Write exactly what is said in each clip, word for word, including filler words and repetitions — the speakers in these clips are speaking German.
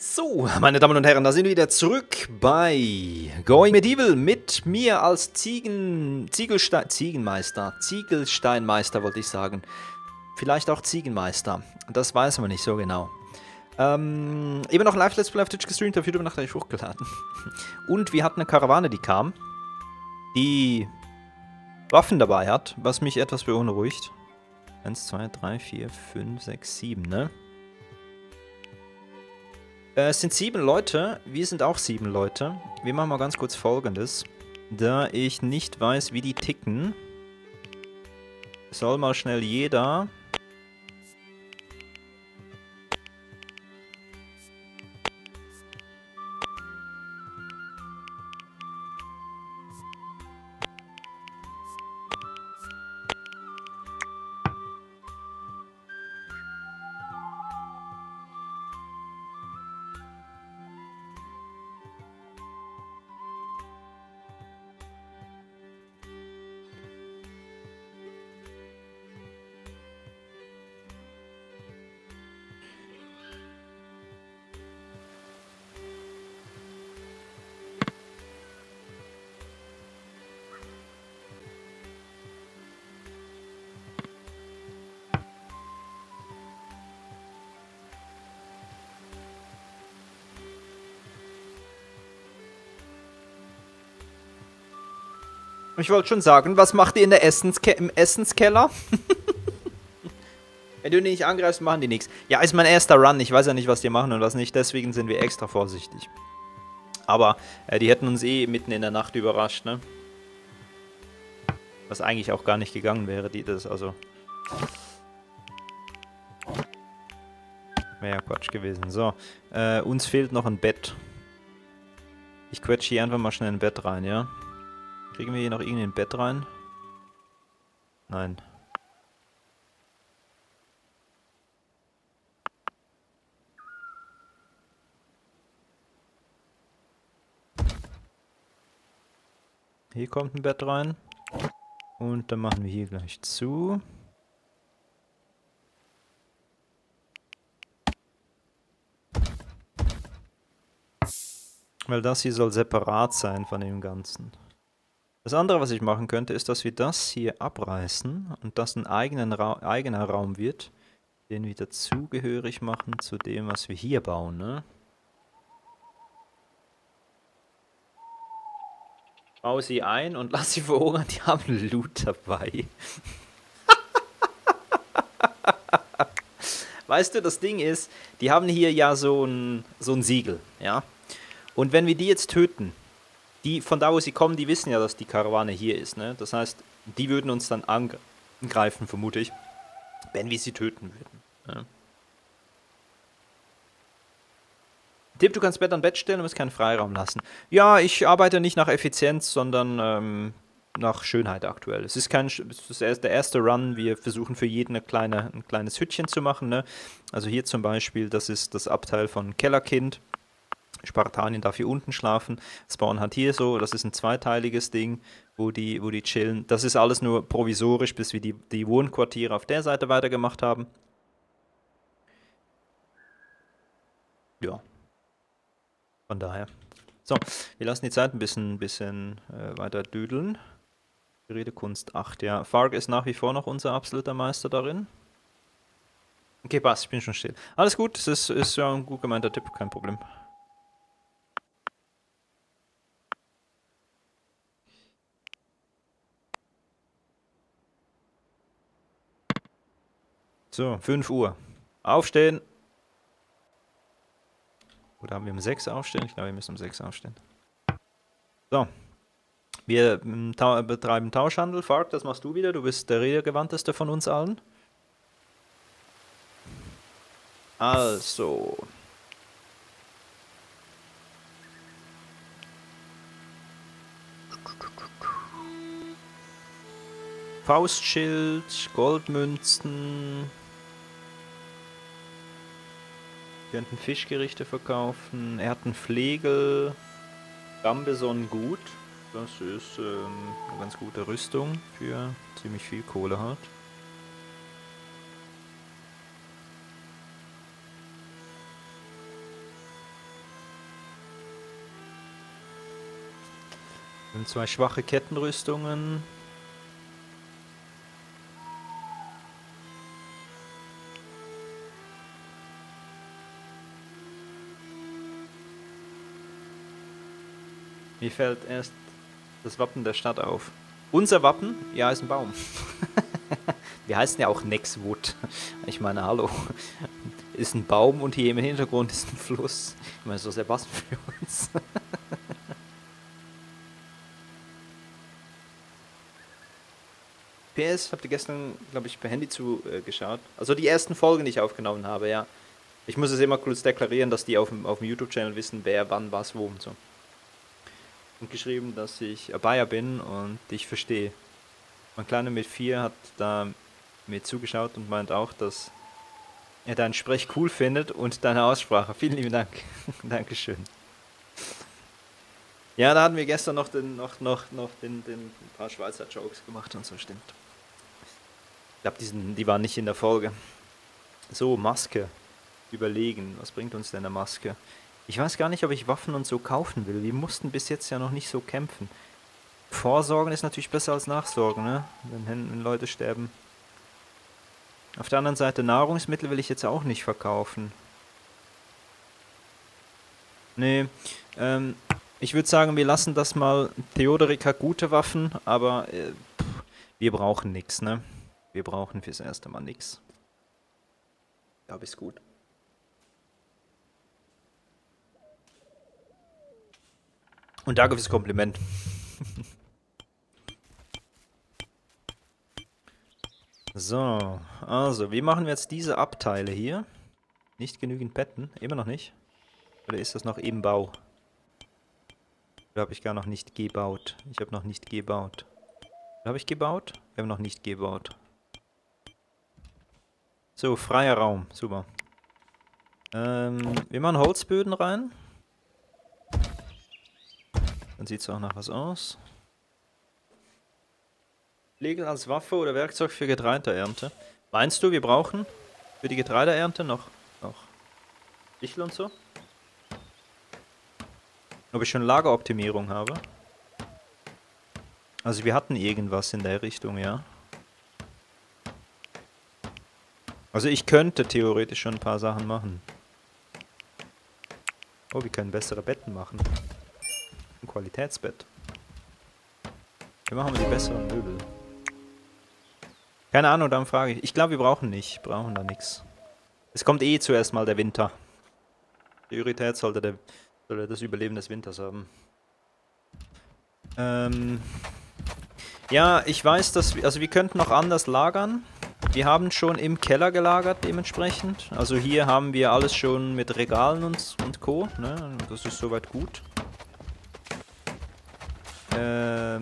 So, meine Damen und Herren, da sind wir wieder zurück bei Going Medieval mit mir als Ziegen, Ziegelstein, Ziegenmeister, Ziegelsteinmeister wollte ich sagen. Vielleicht auch Ziegenmeister, das weiß man nicht so genau. Ähm, immer noch live Let's Play auf Twitch gestreamt, auf YouTube nachträglich hochgeladen. Und wir hatten eine Karawane, die kam, die Waffen dabei hat, was mich etwas beunruhigt. eins, zwei, drei, vier, fünf, sechs, sieben, ne? Es sind sieben Leute, wir sind auch sieben Leute. Wir machen mal ganz kurz Folgendes. Da ich nicht weiß, wie die ticken, soll mal schnell jeder... Ich wollte schon sagen, was macht ihr in der Essenske im Essenskeller? Wenn du nicht angreifst, machen die nichts. Ja, ist mein erster Run. Ich weiß ja nicht, was die machen und was nicht. Deswegen sind wir extra vorsichtig. Aber äh, die hätten uns eh mitten in der Nacht überrascht, ne? Was eigentlich auch gar nicht gegangen wäre, die das, also... Wäre ja Quatsch gewesen. So, äh, uns fehlt noch ein Bett. Ich quetsche hier einfach mal schnell ein Bett rein, ja? Kriegen wir hier noch irgendein Bett rein? Nein. Hier kommt ein Bett rein. Und dann machen wir hier gleich zu. Weil das hier soll separat sein von dem Ganzen. Das andere, was ich machen könnte, ist, dass wir das hier abreißen und das ein eigenen Ra- eigener Raum wird, den wir dazugehörig machen zu dem, was wir hier bauen, ne? Bau sie ein und lass sie verhungern, die haben Loot dabei. Weißt du, das Ding ist, die haben hier ja so ein, so ein Siegel, ja? Und wenn wir die jetzt töten, die, von da, wo sie kommen, die wissen ja, dass die Karawane hier ist, ne? Das heißt, die würden uns dann angreifen, vermute ich, wenn wir sie töten würden. Ne? Tipp, du kannst Bett an Bett stellen und musst keinen Freiraum lassen. Ja, ich arbeite nicht nach Effizienz, sondern ähm, nach Schönheit aktuell. Es ist, kein, es ist der erste Run, wir versuchen für jeden eine kleine, ein kleines Hütchen zu machen, ne? Also hier zum Beispiel, das ist das Abteil von Kellerkind. Spartanien darf hier unten schlafen, Spawn hat hier so, das ist ein zweiteiliges Ding, wo die, wo die chillen. Das ist alles nur provisorisch, bis wir die, die Wohnquartiere auf der Seite weitergemacht haben. Ja. Von daher. So, wir lassen die Zeit ein bisschen, bisschen äh, weiter düdeln. Redekunst acht, ja. Farg ist nach wie vor noch unser absoluter Meister darin. Okay, passt, ich bin schon still. Alles gut, es ist, ist ja ein gut gemeinter Tipp, kein Problem. So, fünf Uhr. Aufstehen! Oder haben wir um sechs aufstehen? Ich glaube, wir müssen um sechs aufstehen. So. Wir ta betreiben Tauschhandel. Farg, das machst du wieder. Du bist der redegewandteste von uns allen. Also. Faustschild, Goldmünzen... Wir könnten Fischgerichte verkaufen. Er hat einen Flegel. Gambeson-Gut. Das ist ähm, eine ganz gute Rüstung für ziemlich viel Kohle hat. Wir haben zwei schwache Kettenrüstungen. Mir fällt erst das Wappen der Stadt auf. Unser Wappen? Ja, ist ein Baum. Wir heißen ja auch Nexwood. Ich meine, hallo. Ist ein Baum und hier im Hintergrund ist ein Fluss. Ich meine, so sehr passend für uns. P S, habt ihr gestern, glaube ich, per Handy zugeschaut? Äh, also die ersten Folgen, die ich aufgenommen habe, ja. Ich muss es immer kurz deklarieren, dass die auf dem, auf dem YouTube-Channel wissen, wer, wann, was, wo und so. Und geschrieben, dass ich Bayer bin und dich verstehe. Mein Kleiner mit vier hat da mir zugeschaut und meint auch, dass er dein Sprech cool findet und deine Aussprache. Vielen lieben Dank. Dankeschön. Ja, da hatten wir gestern noch den, noch, noch, noch den, den ein paar Schweizer Jokes gemacht und so, stimmt. Ich glaube, die waren nicht in der Folge. So, Maske. Überlegen, was bringt uns denn eine Maske? Ich weiß gar nicht, ob ich Waffen und so kaufen will. Wir mussten bis jetzt ja noch nicht so kämpfen. Vorsorgen ist natürlich besser als Nachsorgen, ne? Wenn, wenn Leute sterben. Auf der anderen Seite, Nahrungsmittel will ich jetzt auch nicht verkaufen. Nee, ähm, ich würde sagen, wir lassen das mal. Theodoric hat gute Waffen, aber äh, pff, wir brauchen nichts, ne? Wir brauchen fürs erste Mal nichts. Da ist gut. Und danke fürs Kompliment. So, also, wie machen wir jetzt diese Abteile hier? Nicht genügend Betten, immer noch nicht. Oder ist das noch im Bau? Oder habe ich gar noch nicht gebaut? Ich habe noch nicht gebaut. Oder habe ich gebaut? Ich habe noch nicht gebaut. So, freier Raum, super. Ähm, wir machen Holzböden rein. Dann sieht es auch nach was aus. Legel als Waffe oder Werkzeug für Getreideernte. Meinst du, wir brauchen für die Getreideernte noch, noch Stichel und so? Ob ich schon Lageroptimierung habe? Also wir hatten irgendwas in der Richtung, ja. Also ich könnte theoretisch schon ein paar Sachen machen. Oh, wir können bessere Betten machen. Ein Qualitätsbett. Wir machen die besseren Möbel. Keine Ahnung, dann frage ich. Ich glaube, wir brauchen nicht. Brauchen da nichts. Es kommt eh zuerst mal der Winter. Priorität sollte, der, sollte das Überleben des Winters haben. Ähm. Ja, ich weiß, dass wir... Also wir könnten noch anders lagern. Wir haben schon im Keller gelagert dementsprechend. Also hier haben wir alles schon mit Regalen und, und Co. Ne? Das ist soweit gut. Das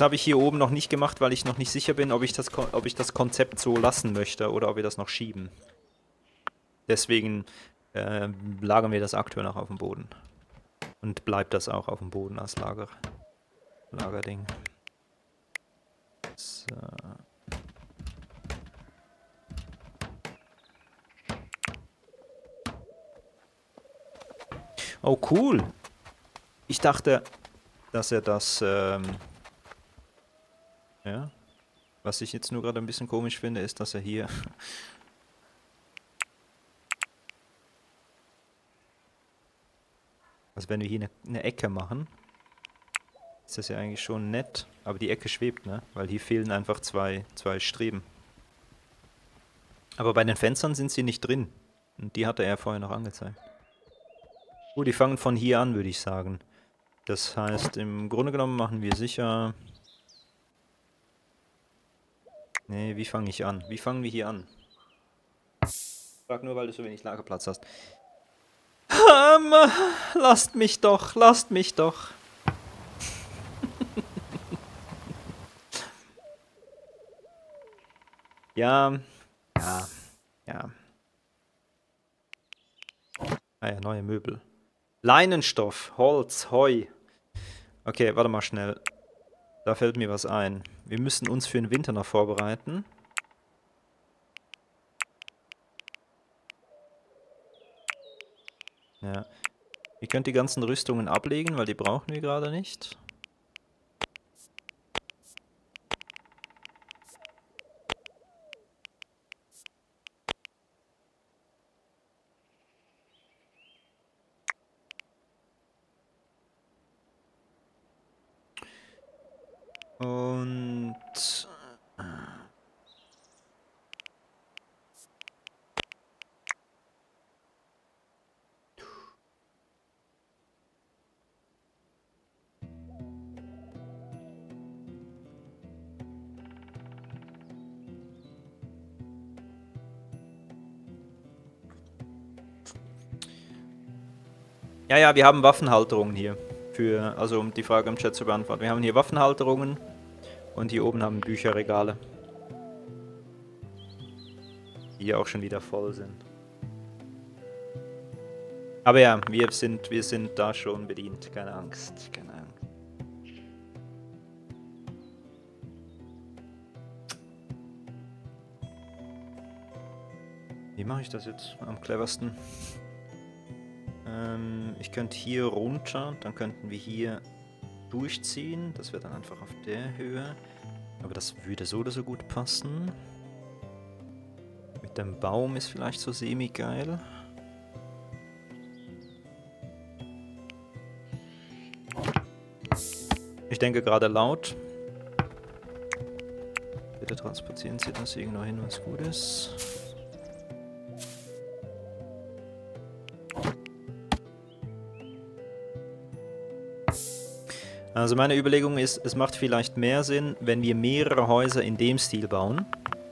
habe ich hier oben noch nicht gemacht, weil ich noch nicht sicher bin, ob ich das, ob ich das Konzept so lassen möchte oder ob wir das noch schieben. Deswegen äh, lagern wir das aktuell noch auf dem Boden. Und bleibt das auch auf dem Boden als Lager, Lagerding. So. Oh, cool. Ich dachte... dass er das, ähm, ja, was ich jetzt nur gerade ein bisschen komisch finde, ist, dass er hier also wenn wir hier eine, eine Ecke machen, ist das ja eigentlich schon nett, aber die Ecke schwebt, ne, weil hier fehlen einfach zwei, zwei Streben. Aber bei den Fenstern sind sie nicht drin und die hatte er ja vorher noch angezeigt. Oh, die fangen von hier an, würde ich sagen. Das heißt, im Grunde genommen machen wir sicher... Nee, wie fange ich an? Wie fangen wir hier an? Frag nur, weil du so wenig Lagerplatz hast. Ähm, lasst mich doch, lasst mich doch. Ja, ja, ja. Ah ja, neue Möbel. Leinenstoff, Holz, Heu. Okay, warte mal schnell. Da fällt mir was ein. Wir müssen uns für den Winter noch vorbereiten. Ja. Ihr könnt die ganzen Rüstungen ablegen, weil die brauchen wir gerade nicht. Ja, ja, wir haben Waffenhalterungen hier. Für, also um die Frage im Chat zu beantworten. Wir haben hier Waffenhalterungen und hier oben haben Bücherregale. Die hier auch schon wieder voll sind. Aber ja, wir sind, wir sind da schon bedient. Keine Angst, keine Angst. Wie mache ich das jetzt am cleversten? Ähm, ich könnte hier runter, dann könnten wir hier durchziehen. Das wäre dann einfach auf der Höhe. Aber das würde so oder so gut passen. Mit dem Baum ist vielleicht so semi-geil. Ich denke gerade laut. Bitte transportieren Sie das irgendwo hin, was gut ist. Also meine Überlegung ist, es macht vielleicht mehr Sinn, wenn wir mehrere Häuser in dem Stil bauen.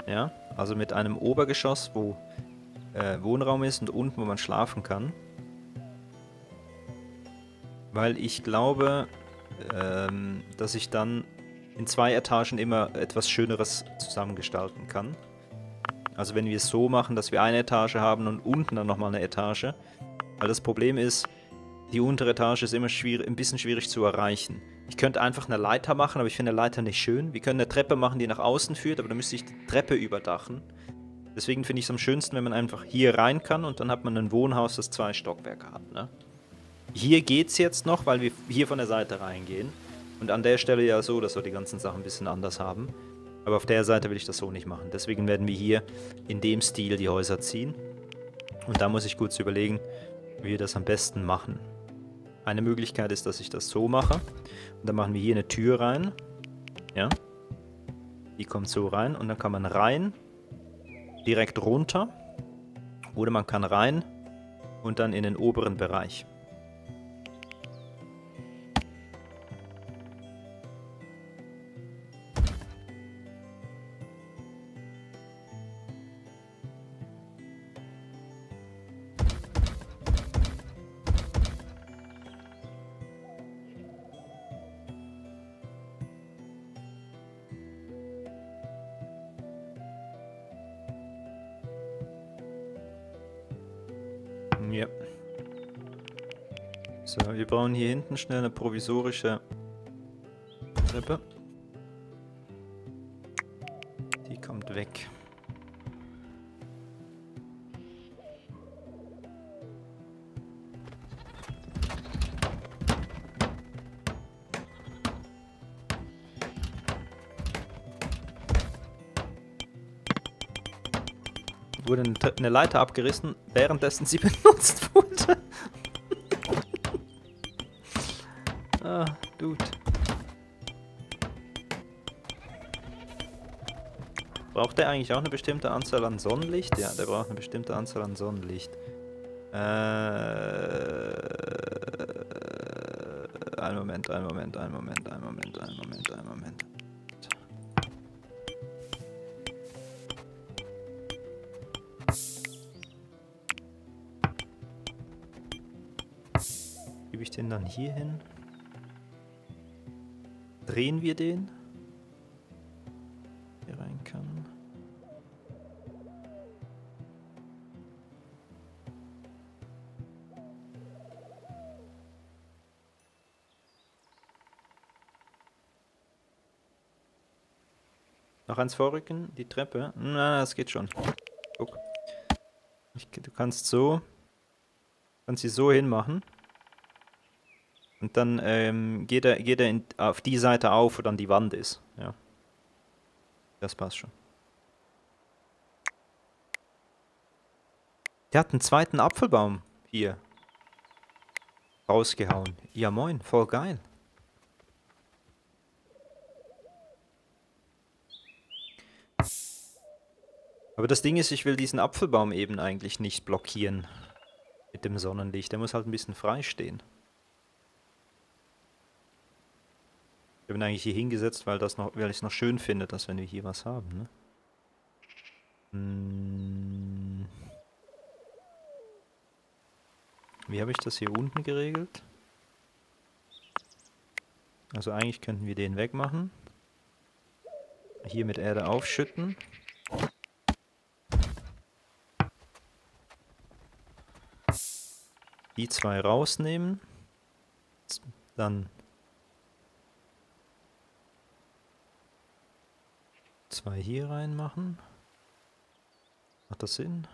Ja, also mit einem Obergeschoss, wo äh, Wohnraum ist und unten, wo man schlafen kann. Weil ich glaube, ähm, dass ich dann in zwei Etagen immer etwas Schöneres zusammengestalten kann. Also wenn wir es so machen, dass wir eine Etage haben und unten dann nochmal eine Etage. Weil das Problem ist, die untere Etage ist immer schwierig, ein bisschen schwierig zu erreichen. Ich könnte einfach eine Leiter machen, aber ich finde eine Leiter nicht schön. Wir können eine Treppe machen, die nach außen führt, aber dann müsste ich die Treppe überdachen. Deswegen finde ich es am schönsten, wenn man einfach hier rein kann und dann hat man ein Wohnhaus, das zwei Stockwerke hat. Ne? Hier geht es jetzt noch, weil wir hier von der Seite reingehen. Und an der Stelle ja so, dass wir die ganzen Sachen ein bisschen anders haben. Aber auf der Seite will ich das so nicht machen. Deswegen werden wir hier in dem Stil die Häuser ziehen. Und da muss ich kurz überlegen, wie wir das am besten machen. Eine Möglichkeit ist, dass ich das so mache. Und dann machen wir hier eine Tür rein. Ja. Die kommt so rein. Und dann kann man rein. Direkt runter. Oder man kann rein. Und dann in den oberen Bereich. Wir bauen hier hinten schnell eine provisorische Treppe. Die kommt weg. Wurde eine Leiter abgerissen, währenddessen sie benutzt wurde. Ah, Dude. Braucht der eigentlich auch eine bestimmte Anzahl an Sonnenlicht? Ja, der braucht eine bestimmte Anzahl an Sonnenlicht. Äh, ein Moment, ein Moment, ein Moment, ein Moment, ein Moment, ein Moment. Gebe ich den dann hier hin? Drehen wir den, der rein kann. Noch eins vorrücken, die Treppe. Na, das geht schon. Guck. Ich, du kannst so, kannst sie so hinmachen. Und dann ähm, geht er, geht er in, auf die Seite auf, wo dann die Wand ist. Ja. Das passt schon. Der hat einen zweiten Apfelbaum hier rausgehauen. Ja moin, voll geil. Aber das Ding ist, ich will diesen Apfelbaum eben eigentlich nicht blockieren mit dem Sonnenlicht. Der muss halt ein bisschen frei stehen. Ich bin eigentlich hier hingesetzt, weil, das noch, weil ich es noch schön finde, dass wenn wir hier was haben. Ne? Hm. Wie habe ich das hier unten geregelt? Also eigentlich könnten wir den wegmachen. Hier mit Erde aufschütten. Die zwei rausnehmen. Dann zwei hier reinmachen. Macht das Sinn?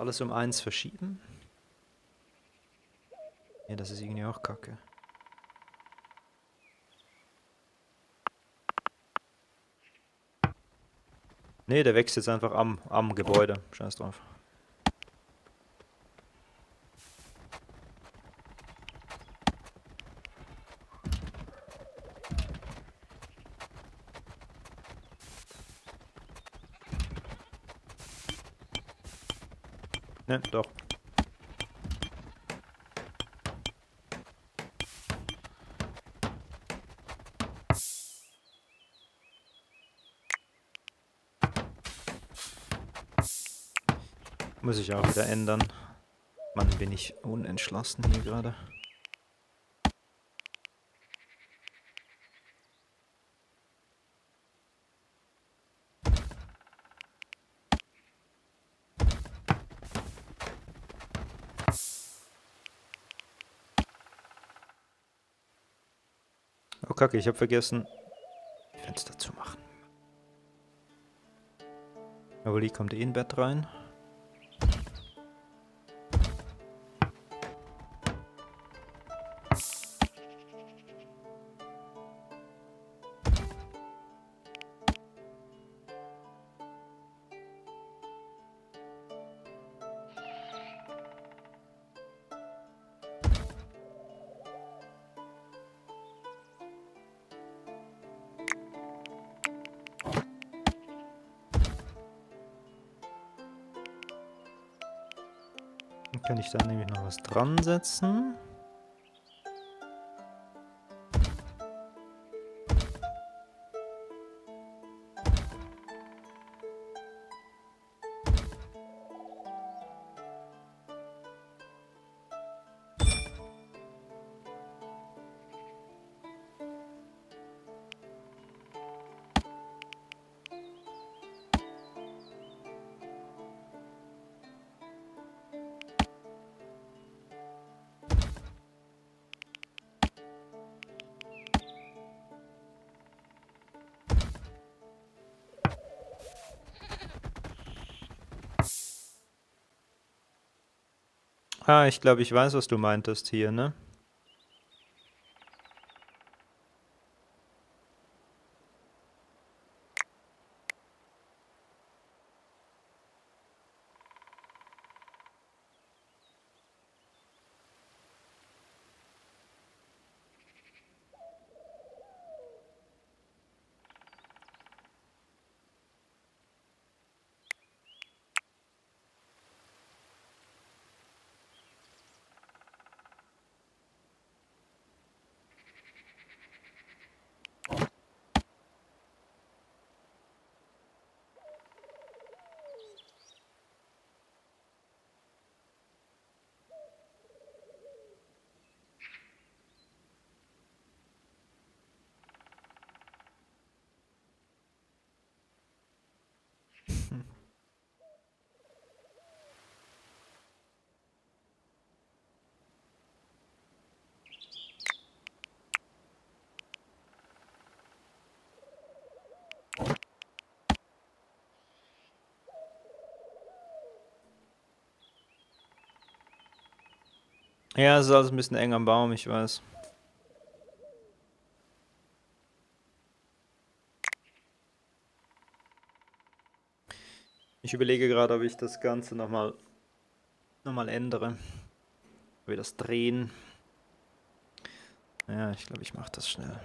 Alles um eins verschieben. Ja, das ist irgendwie auch kacke. Ne, der wächst jetzt einfach am, am Gebäude. Scheiß drauf. Ne, doch. Muss ich auch wieder ändern. Mann, bin ich unentschlossen hier gerade. Oh Kacke, ich habe vergessen, Fenster zu machen. Aber die kommt eh in Bett rein. Kann ich da nämlich noch was dran setzen? Ah, ich glaube, ich weiß, was du meintest hier, ne? Ja, es ist alles ein bisschen eng am Baum, ich weiß. Ich überlege gerade, ob ich das Ganze nochmal nochmal ändere. Ob wir das drehen. Ja, ich glaube, ich mache das schnell.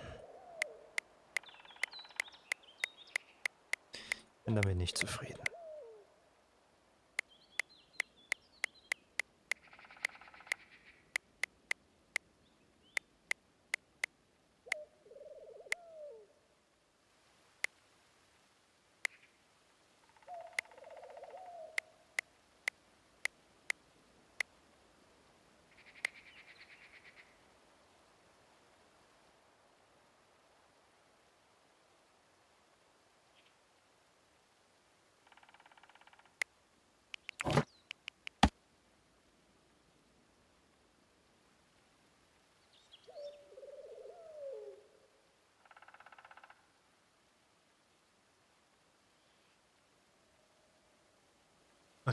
Ich bin damit nicht zufrieden.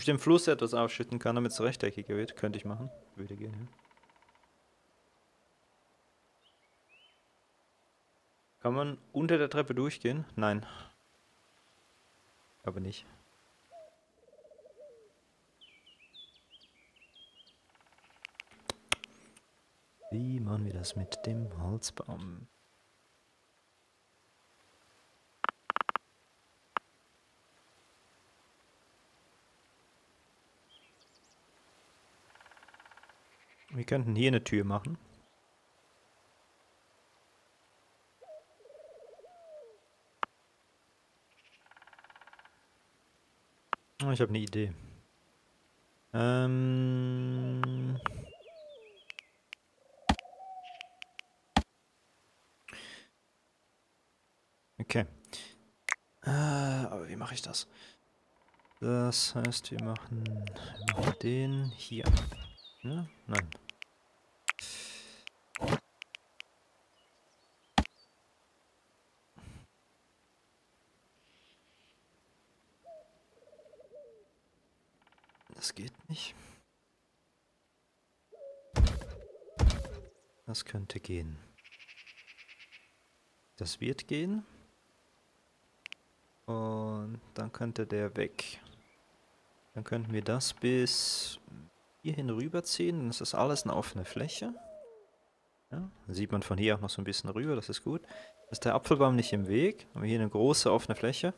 Ob ich den Fluss etwas aufschütten kann, damit es rechteckiger wird? Könnte ich machen. Würde gehen, ja. Kann man unter der Treppe durchgehen? Nein. Aber nicht. Wie machen wir das mit dem Holzbaum? Wir könnten hier eine Tür machen. Oh, ich habe eine Idee. Ähm... Okay. Äh, aber wie mache ich das? Das heißt, wir machen, wir machen den hier. Ne? Nein. Das geht nicht. Das könnte gehen. Das wird gehen. Und dann könnte der weg. Dann könnten wir das bis hierhin rüberziehen. Dann ist das alles eine offene Fläche. Ja, dann sieht man von hier auch noch so ein bisschen rüber, das ist gut. Dann ist der Apfelbaum nicht im Weg. Haben wir hier eine große offene Fläche.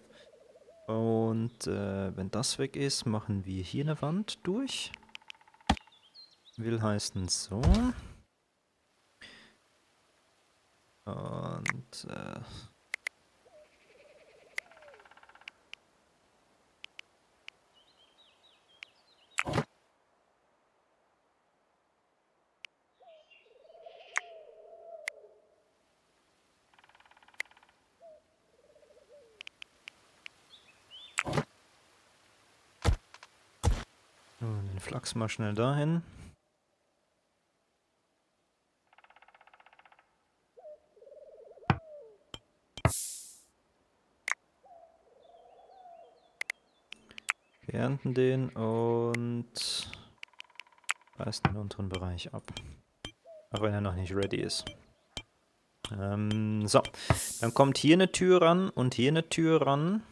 Und äh, wenn das weg ist, machen wir hier eine Wand durch. Will heißen so. Und äh, den Flachs mal schnell dahin. Wir ernten den und reißen den unteren Bereich ab. Auch wenn er noch nicht ready ist. Ähm, so, dann kommt hier eine Tür ran und hier eine Tür ran.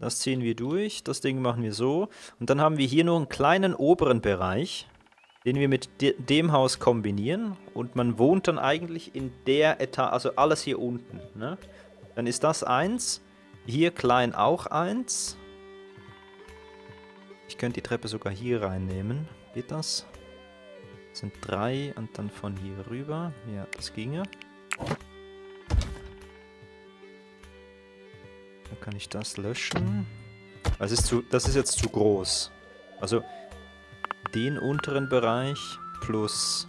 Das ziehen wir durch, das Ding machen wir so. Und dann haben wir hier nur einen kleinen oberen Bereich, den wir mit de dem Haus kombinieren. Und man wohnt dann eigentlich in der Etage, also alles hier unten. Ne? Dann ist das eins, hier klein auch eins. Ich könnte die Treppe sogar hier reinnehmen. Geht das? Das sind drei und dann von hier rüber. Ja, das ginge. Dann kann ich das löschen. Das ist, zu, das ist jetzt zu groß. Also den unteren Bereich plus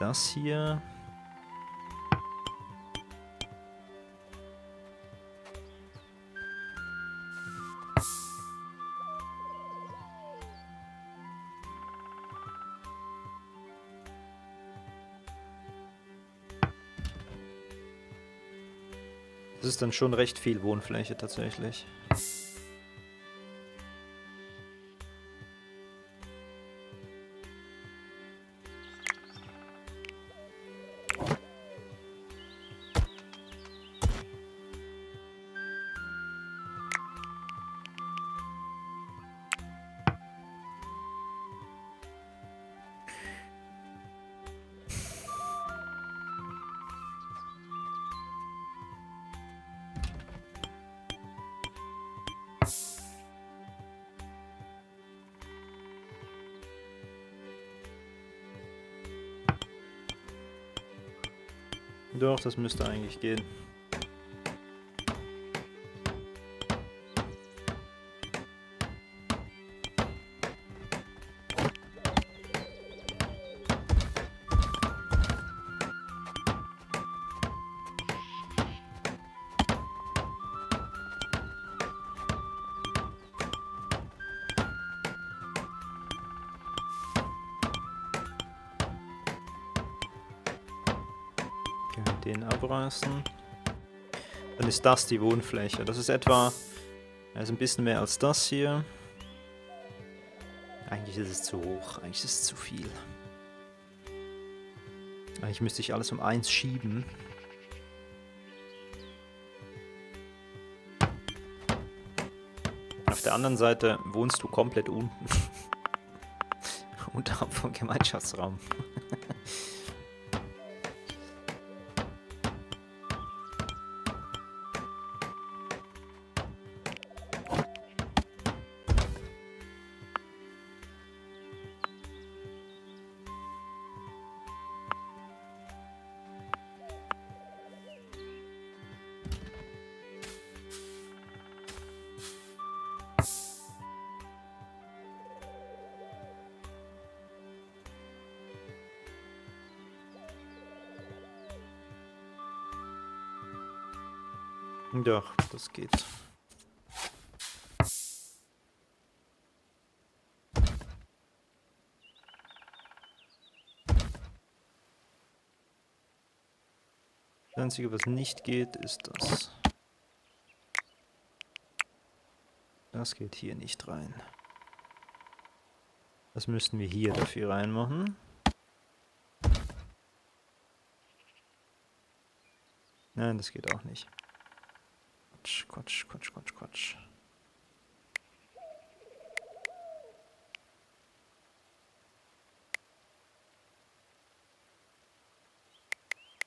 das hier. Das ist dann schon recht viel Wohnfläche tatsächlich. Doch, das müsste eigentlich gehen. Den abreißen. Dann ist das die Wohnfläche. Das ist etwa, also ein bisschen mehr als das hier. Eigentlich ist es zu hoch, eigentlich ist es zu viel. Eigentlich müsste ich alles um eins schieben. Auf der anderen Seite wohnst du komplett unten. Unterhalb vom Gemeinschaftsraum. Ja, das geht. Das Einzige, was nicht geht, ist das. Das geht hier nicht rein. Das müssten wir hier dafür reinmachen. Nein, das geht auch nicht. Quatsch, Quatsch, Quatsch, Quatsch.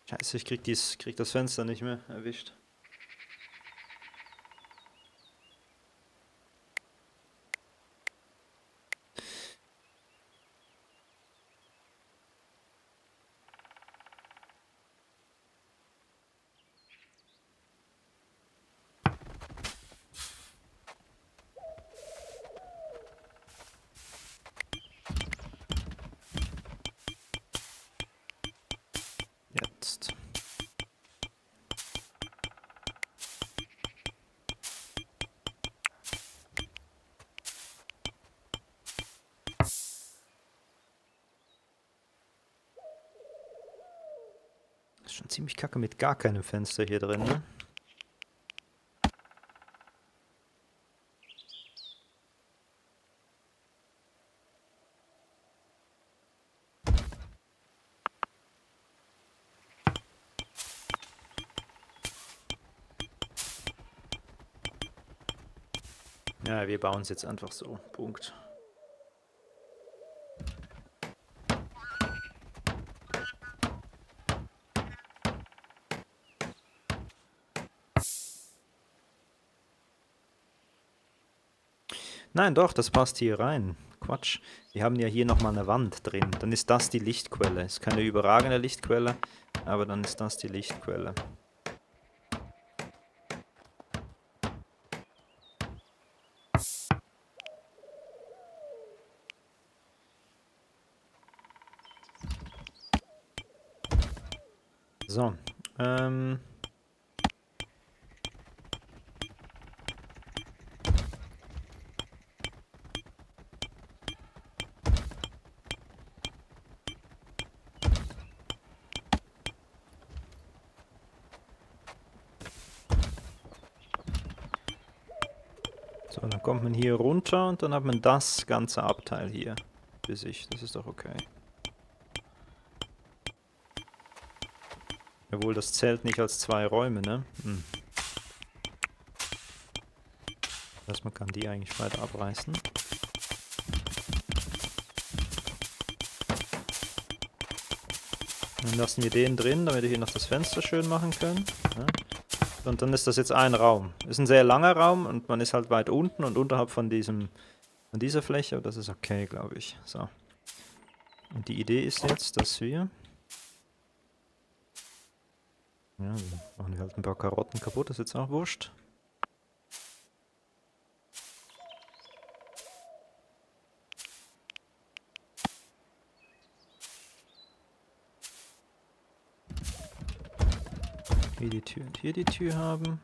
Scheiße, ich krieg, dies, krieg das Fenster nicht mehr erwischt. Ziemlich kacke mit gar keinem Fenster hier drin, ne? Ja, wir bauen es jetzt einfach so. Punkt. Nein, doch, das passt hier rein. Quatsch. Wir haben ja hier nochmal eine Wand drin. Dann ist das die Lichtquelle. Ist keine überragende Lichtquelle, aber dann ist das die Lichtquelle. So. Ähm... Kommt man hier runter und dann hat man das ganze Abteil hier für sich. Das ist doch okay. Jawohl, das zählt nicht als zwei Räume, ne? Hm. Das heißt, man kann die eigentlich weiter abreißen. Dann lassen wir den drin, damit wir hier noch das Fenster schön machen können. Ja. Und dann ist das jetzt ein Raum. Ist ein sehr langer Raum und man ist halt weit unten und unterhalb von diesem, von dieser Fläche. Aber das ist okay, glaube ich. So. Und die Idee ist jetzt, dass wir... Ja, wir machen halt ein paar Karotten kaputt. Das ist jetzt auch wurscht. Hier die Tür und hier die Tür haben.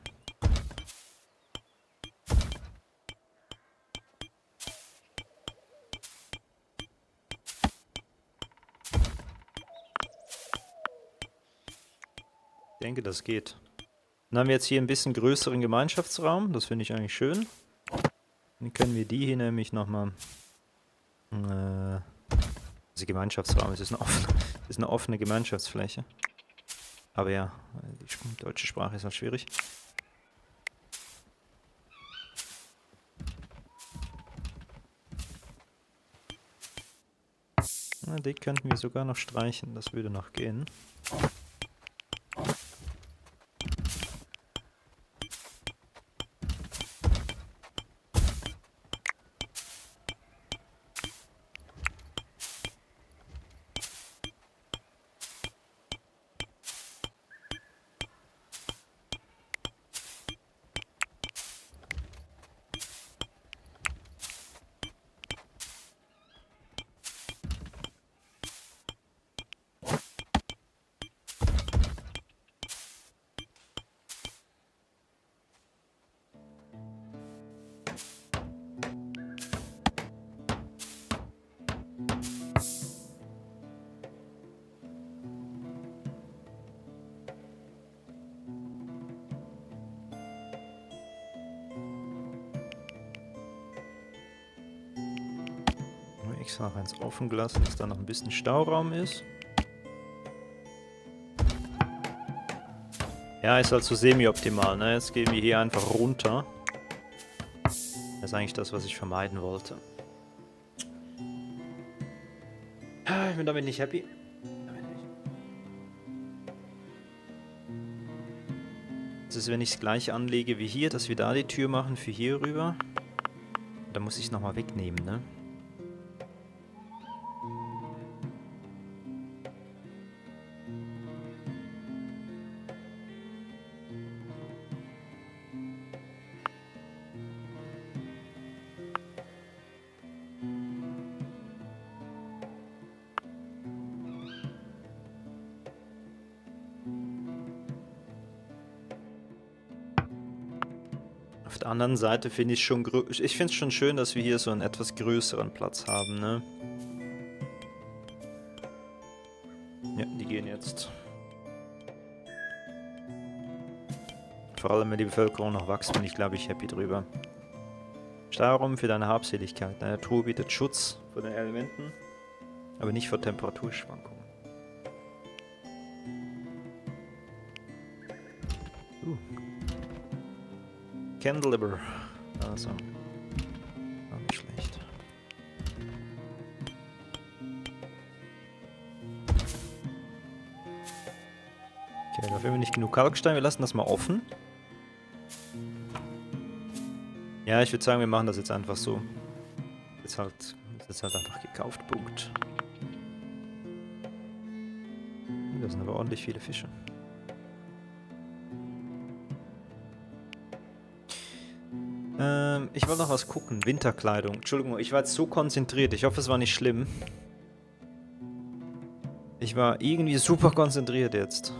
Ich denke, das geht. Dann haben wir jetzt hier ein bisschen größeren Gemeinschaftsraum. Das finde ich eigentlich schön. Dann können wir die hier nämlich nochmal Äh, also Gemeinschaftsraum, es ist eine offene, es ist eine offene Gemeinschaftsfläche. Aber ja, die deutsche Sprache ist halt schwierig. Na, die könnten wir sogar noch streichen, das würde noch gehen. Noch eins offen gelassen, dass da noch ein bisschen Stauraum ist. Ja, ist halt so semi-optimal, ne? Jetzt gehen wir hier einfach runter. Das ist eigentlich das, was ich vermeiden wollte. Ich bin damit nicht happy. Das ist, wenn ich es gleich anlege wie hier, dass wir da die Tür machen für hier rüber. Da muss ich nochmal wegnehmen, ne? Anderen Seite finde ich schon, ich finde es schon schön, dass wir hier so einen etwas größeren Platz haben, ne? Ja, die gehen jetzt. Vor allem, wenn die Bevölkerung noch wächst, bin ich, glaube ich, happy drüber. Starum für deine Habseligkeit. Deine Truhe bietet Schutz vor den Elementen, aber nicht vor Temperaturschwankungen. Uh. Candeliber. Also, war nicht schlecht. Okay, dafür haben wir nicht genug Kalkstein. Wir lassen das mal offen. Ja, ich würde sagen, wir machen das jetzt einfach so. Jetzt halt, ist jetzt halt einfach gekauft. Punkt. Da sind aber ordentlich viele Fische. Ähm, ich wollte noch was gucken. Winterkleidung. Entschuldigung, ich war jetzt so konzentriert. Ich hoffe, es war nicht schlimm. Ich war irgendwie super konzentriert jetzt.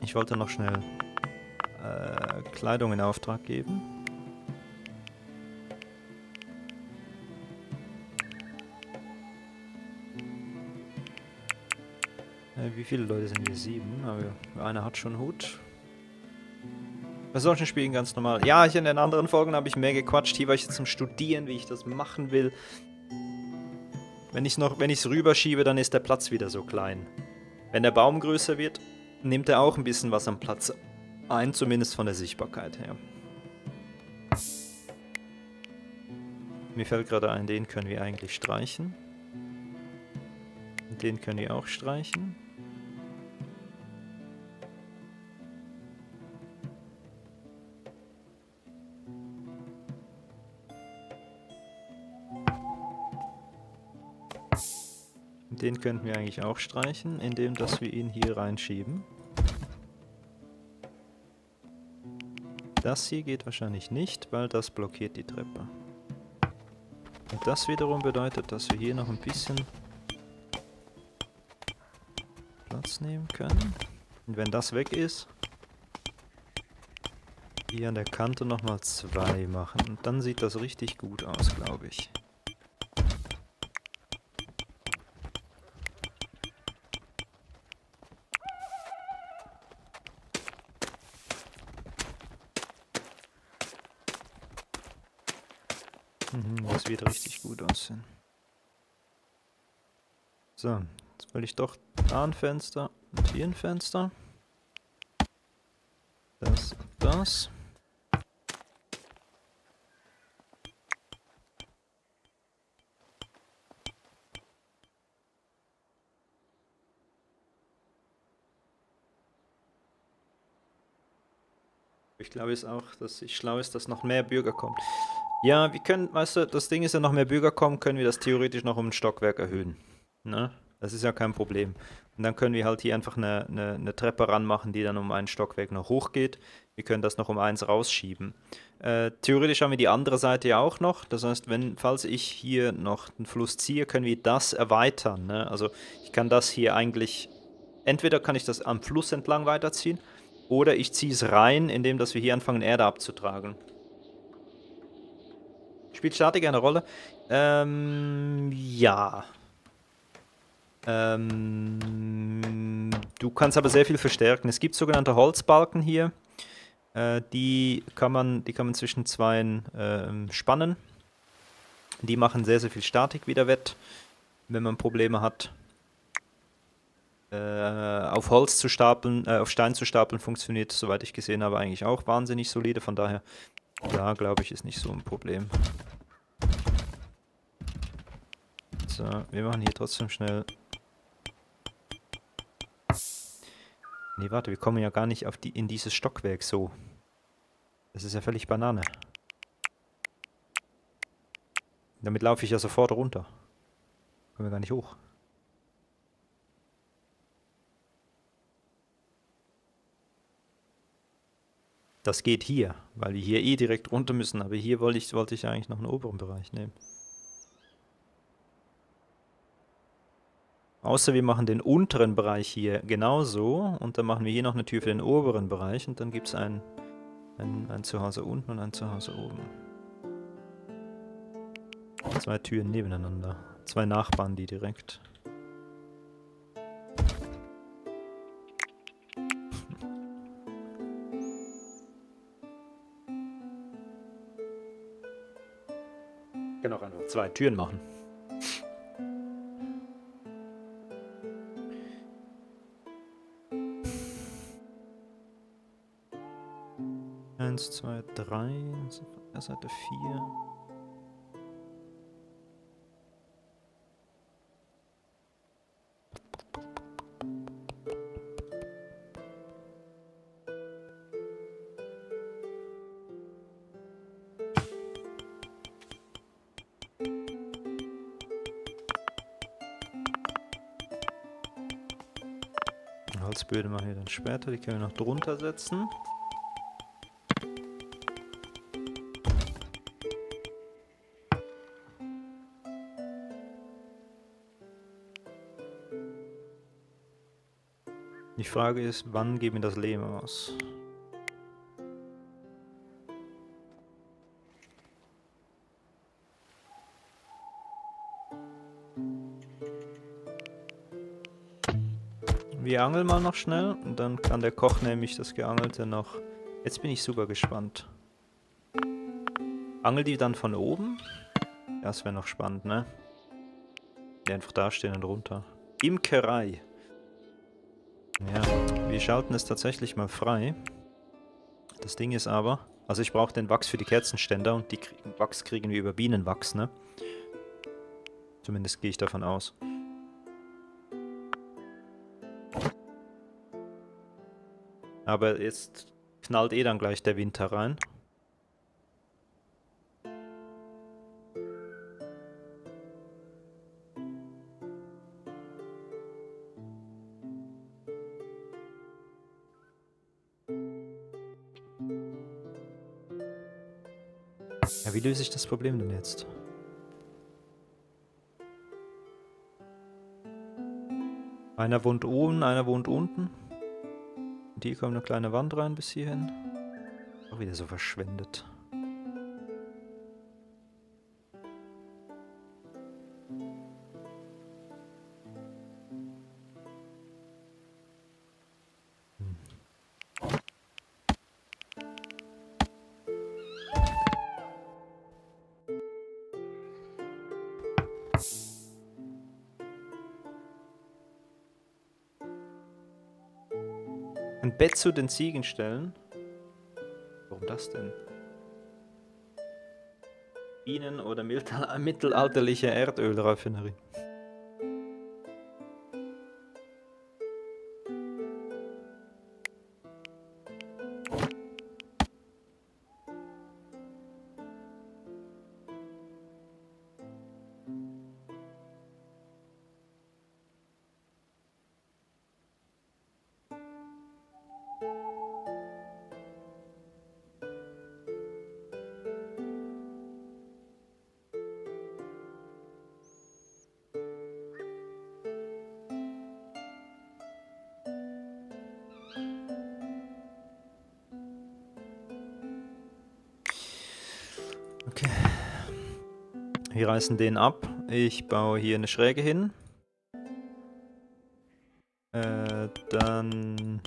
Ich wollte noch schnell äh, Kleidung in Auftrag geben. Wie viele Leute sind hier? Sieben, aber einer hat schon Hut. Bei solchen Spielen ganz normal. Ja, ich in den anderen Folgen habe ich mehr gequatscht. Hier war ich jetzt zum Studieren, wie ich das machen will. Wenn ich noch, wenn ich es rüberschiebe, dann ist der Platz wieder so klein. Wenn der Baum größer wird, nimmt er auch ein bisschen was am Platz ein, zumindest von der Sichtbarkeit her. Mir fällt gerade ein, den können wir eigentlich streichen. Den können wir auch streichen. Den könnten wir eigentlich auch streichen, indem dass wir ihn hier reinschieben. Das hier geht wahrscheinlich nicht, weil das blockiert die Treppe. Und das wiederum bedeutet, dass wir hier noch ein bisschen Platz nehmen können. Und wenn das weg ist, hier an der Kante nochmal zwei machen. Und dann sieht das richtig gut aus, glaube ich. Mhm, das wird richtig gut aussehen. So, jetzt wollte ich doch da ein Fenster und hier ein Fenster. Das und das. Ich glaube jetzt auch, dass ich schlau ist, dass noch mehr Bürger kommen. Ja, wir können, weißt du, das Ding ist ja, noch mehr Bürger kommen, können wir das theoretisch noch um ein Stockwerk erhöhen. Ne? Das ist ja kein Problem. Und dann können wir halt hier einfach eine, eine, eine Treppe ranmachen, die dann um einen Stockwerk noch hochgeht. Wir können das noch um eins rausschieben. Äh, theoretisch haben wir die andere Seite ja auch noch. Das heißt, wenn, falls ich hier noch einen Fluss ziehe, können wir das erweitern. Ne? Also ich kann das hier eigentlich, entweder kann ich das am Fluss entlang weiterziehen, oder ich ziehe es rein, indem dass wir hier anfangen, Erde abzutragen. Spielt Statik eine Rolle? Ähm, ja. Ähm, du kannst aber sehr viel verstärken. Es gibt sogenannte Holzbalken hier. Äh, die, kann man, die kann man zwischen zwei äh, spannen. Die machen sehr, sehr viel Statik wieder wett, wenn man Probleme hat. Auf Holz zu stapeln, äh, auf Stein zu stapeln funktioniert, soweit ich gesehen habe, eigentlich auch wahnsinnig solide. Von daher, ja, glaube ich, ist nicht so ein Problem. So, wir machen hier trotzdem schnell. Ne, warte, wir kommen ja gar nicht auf die, in dieses Stockwerk so. Das ist ja völlig Banane. Damit laufe ich ja sofort runter. Kommen wir gar nicht hoch. Das geht hier, weil wir hier eh direkt runter müssen, aber hier wollte ich, wollte ich eigentlich noch einen oberen Bereich nehmen. Außer wir machen den unteren Bereich hier genauso und dann machen wir hier noch eine Tür für den oberen Bereich und dann gibt es ein, ein, ein Zuhause unten und ein Zuhause oben. Zwei Türen nebeneinander, zwei Nachbarn, die direkt... Noch einfach zwei Türen machen. Eins, zwei, drei, Seite vier. Böden machen wir dann später, die können wir noch drunter setzen. Die Frage ist, wann geben wir das Lehm aus? Wir angeln mal noch schnell und dann kann der Koch nämlich das Geangelte noch... Jetzt bin ich super gespannt. Angel die dann von oben? Das wäre noch spannend, ne? Die einfach dastehen und runter. Imkerei. Ja, wir schalten es tatsächlich mal frei. Das Ding ist aber... Also ich brauche den Wachs für die Kerzenständer und die kriegen, Wachs kriegen wir über Bienenwachs, ne? Zumindest gehe ich davon aus. Aber jetzt knallt eh dann gleich der Winter rein. Ja, wie löse ich das Problem denn jetzt? Einer wohnt oben, einer wohnt unten. Hier kommt eine kleine Wand rein bis hierhin. Auch wieder so verschwendet. Hm. ein Bett zu den Ziegen stellen. Warum das denn? Bienen- oder mittelalterliche Erdölraffinerie. Wir reißen den ab. Ich baue hier eine Schräge hin. Äh, dann...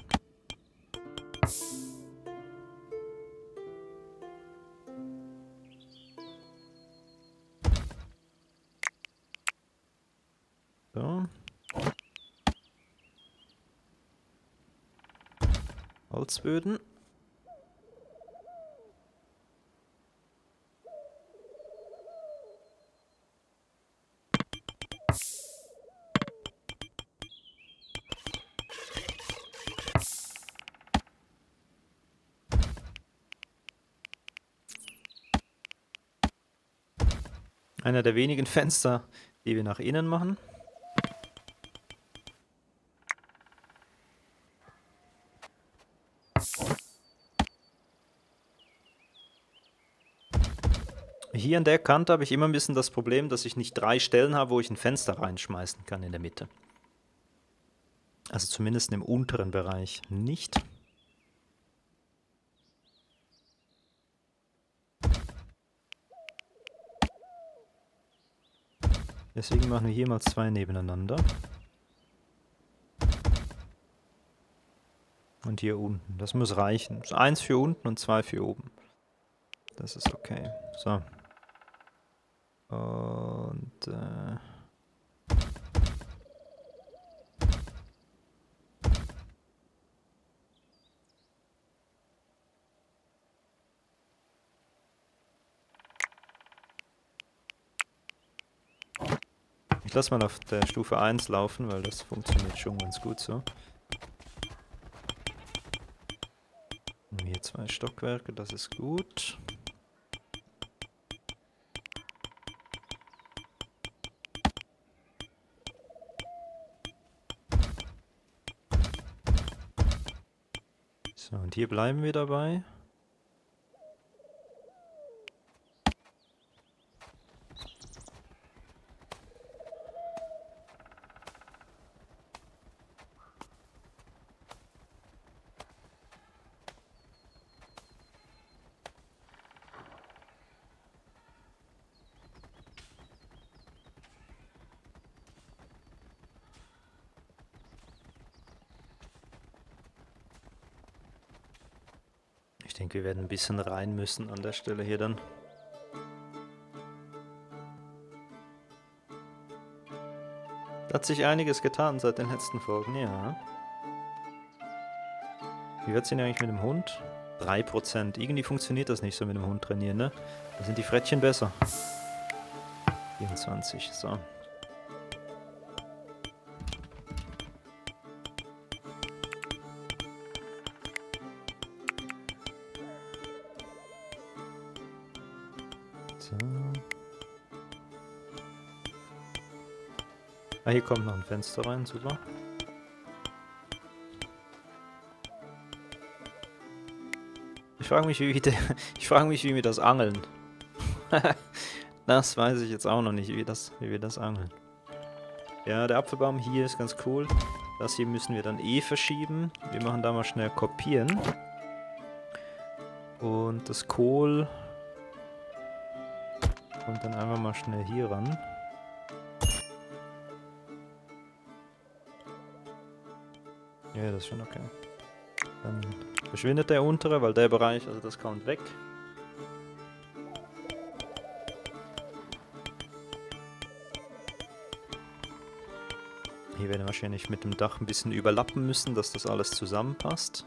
So. Holzböden. Einer der wenigen Fenster, die wir nach innen machen. Hier an der Kante habe ich immer ein bisschen das Problem, dass ich nicht drei Stellen habe, wo ich ein Fenster reinschmeißen kann in der Mitte. Also zumindest im unteren Bereich nicht. Deswegen machen wir hier mal zwei nebeneinander. Und hier unten. Das muss reichen. Eins für unten und zwei für oben. Das ist okay. So. Und... Äh Ich lasse mal auf der Stufe eins laufen, weil das funktioniert schon ganz gut so. Hier zwei Stockwerke, das ist gut. So, und hier bleiben wir dabei. Ich denke, wir werden ein bisschen rein müssen an der Stelle hier dann. Da hat sich einiges getan seit den letzten Folgen, ja. Wie wird es denn eigentlich mit dem Hund? drei Prozent. Irgendwie funktioniert das nicht so mit dem Hund trainieren, ne? Da sind die Frettchen besser. vierundzwanzig, so. Ah, hier kommt noch ein Fenster rein, super. Ich frage mich, wie wir de ich frage mich, wie wir das angeln. Das weiß ich jetzt auch noch nicht, wie, das, wie wir das angeln. Ja, der Apfelbaum hier ist ganz cool. Das hier müssen wir dann eh verschieben. Wir machen da mal schnell kopieren. Und das Kohl kommt dann einfach mal schnell hier ran. Ja, das ist schon okay. Dann verschwindet der untere, weil der Bereich, also das kommt weg. Hier werden wir wahrscheinlich mit dem Dach ein bisschen überlappen müssen, dass das alles zusammenpasst.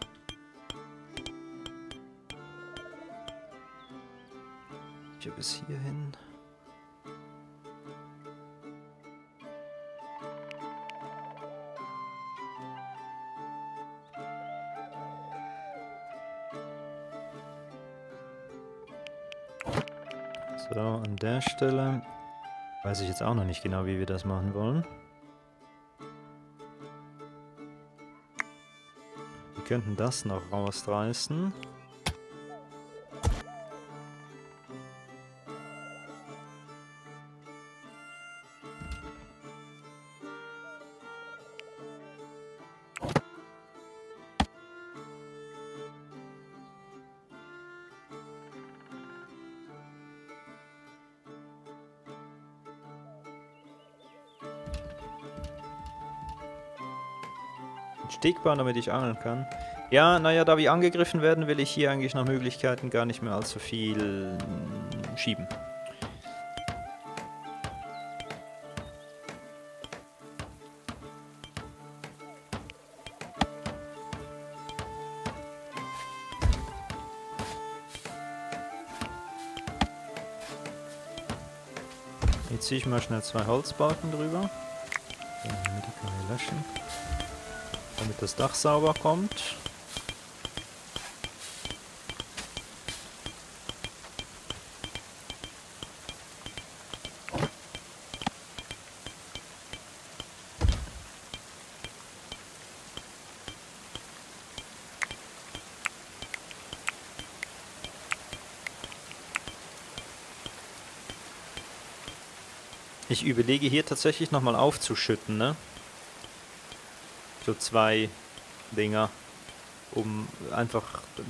hier bis hierhin. So, an der Stelle weiß ich jetzt auch noch nicht genau, wie wir das machen wollen. Wir könnten das noch rausreißen. Steg bauen, damit ich angeln kann. Ja, naja, da wir angegriffen werden, will ich hier eigentlich nach Möglichkeiten gar nicht mehr allzu viel schieben. Jetzt ziehe ich mal schnell zwei Holzbalken drüber. Dann können wir die löschen. Damit das Dach sauber kommt. Ich überlege hier tatsächlich nochmal aufzuschütten, ne? So zwei Dinger, um einfach,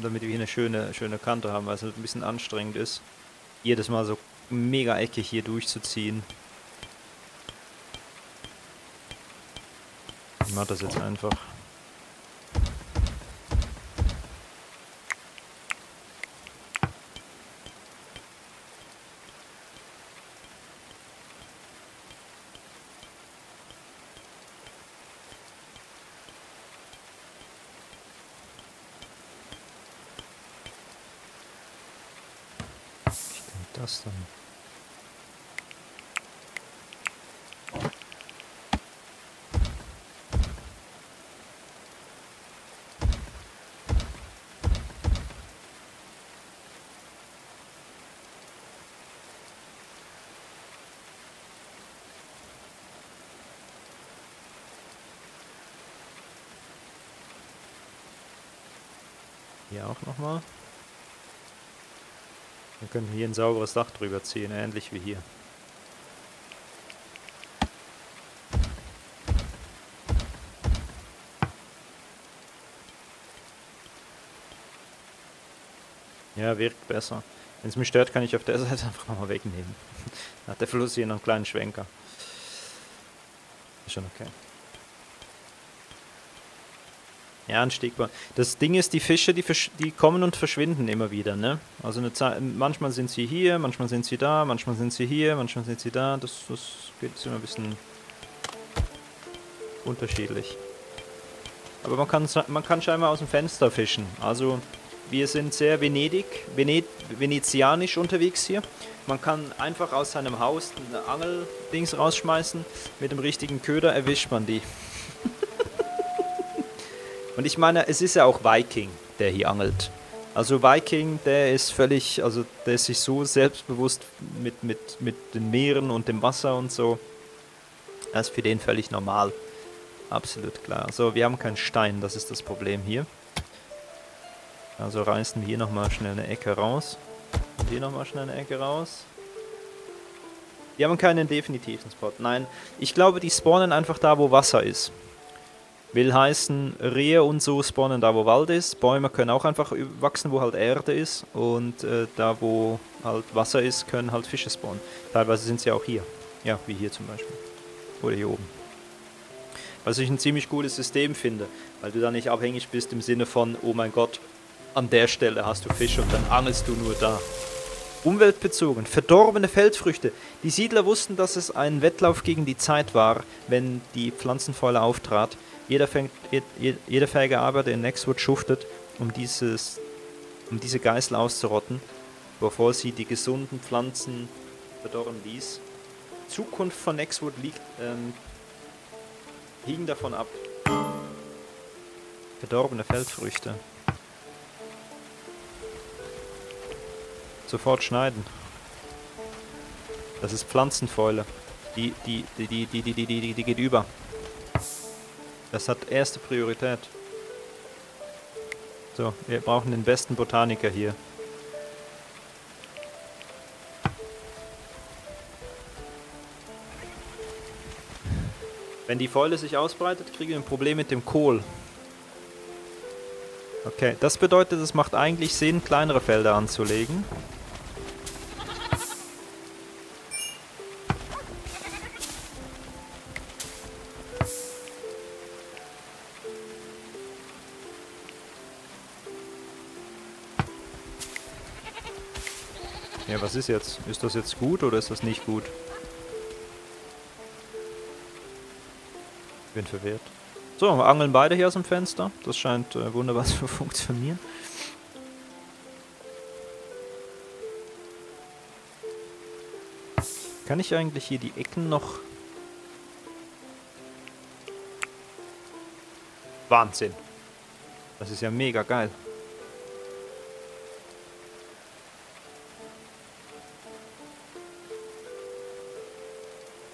damit wir hier eine schöne, schöne Kante haben, weil es ein bisschen anstrengend ist, jedes Mal so mega eckig hier durchzuziehen. Ich mache das jetzt einfach. Das dann. Hier auch nochmal. Wir können hier ein sauberes Dach drüber ziehen, ähnlich wie hier. Ja, wirkt besser. Wenn es mich stört, kann ich auf der Seite einfach nochmal wegnehmen. Hat der Fluss hier noch einen kleinen Schwenker. Ist schon okay. Ja, ein Steg. Das Ding ist, die Fische, die, die kommen und verschwinden immer wieder, ne? Also eine Zeit, manchmal sind sie hier, manchmal sind sie da, manchmal sind sie hier, manchmal sind sie da. Das, das geht immer ein bisschen unterschiedlich. Aber man kann, man kann scheinbar aus dem Fenster fischen. Also wir sind sehr Venedig, Vene, venezianisch unterwegs hier. Man kann einfach aus seinem Haus eine Angeldings rausschmeißen. Mit dem richtigen Köder erwischt man die. Und ich meine, es ist ja auch Viking, der hier angelt. Also Viking, der ist völlig, also der ist sich so selbstbewusst mit, mit, mit den Meeren und dem Wasser und so. Das ist für den völlig normal. Absolut klar. So, wir haben keinen Stein, das ist das Problem hier. Also reißen wir hier nochmal schnell eine Ecke raus. Und hier nochmal schnell eine Ecke raus. Wir haben keinen definitiven Spot. Nein, ich glaube, die spawnen einfach da, wo Wasser ist. Will heißen, Rehe und so spawnen da, wo Wald ist. Bäume können auch einfach wachsen, wo halt Erde ist. Und äh, da, wo halt Wasser ist, können halt Fische spawnen. Teilweise sind sie auch hier. Ja, wie hier zum Beispiel. Oder hier oben. Was ich ein ziemlich gutes System finde. Weil du da nicht abhängig bist im Sinne von, oh mein Gott, an der Stelle hast du Fische und dann angelst du nur da. Umweltbezogen, verdorbene Feldfrüchte. Die Siedler wussten, dass es ein Wettlauf gegen die Zeit war, wenn die Pflanzenfäule auftrat. Jeder, fängt, jeder fähige Arbeiter in Nexwood schuftet, um, dieses, um diese Geißel auszurotten. bevor sie die gesunden Pflanzen verdorren ließ. Die Zukunft von Nexwood liegt, ähm, hing davon ab. Verdorbene Feldfrüchte. Sofort schneiden. Das ist Pflanzenfäule. Die, die, die, die, die, die, die, die, die geht über. Das hat erste Priorität. So, wir brauchen den besten Botaniker hier. Wenn die Fäule sich ausbreitet, kriegen wir ein Problem mit dem Kohl. Okay, das bedeutet, es macht eigentlich Sinn, kleinere Felder anzulegen. Ja, was ist jetzt? Ist das jetzt gut oder ist das nicht gut? Bin verwirrt. So, wir angeln beide hier aus dem Fenster. Das scheint äh, wunderbar zu funktionieren. Kann ich eigentlich hier die Ecken noch... Wahnsinn! Das ist ja mega geil.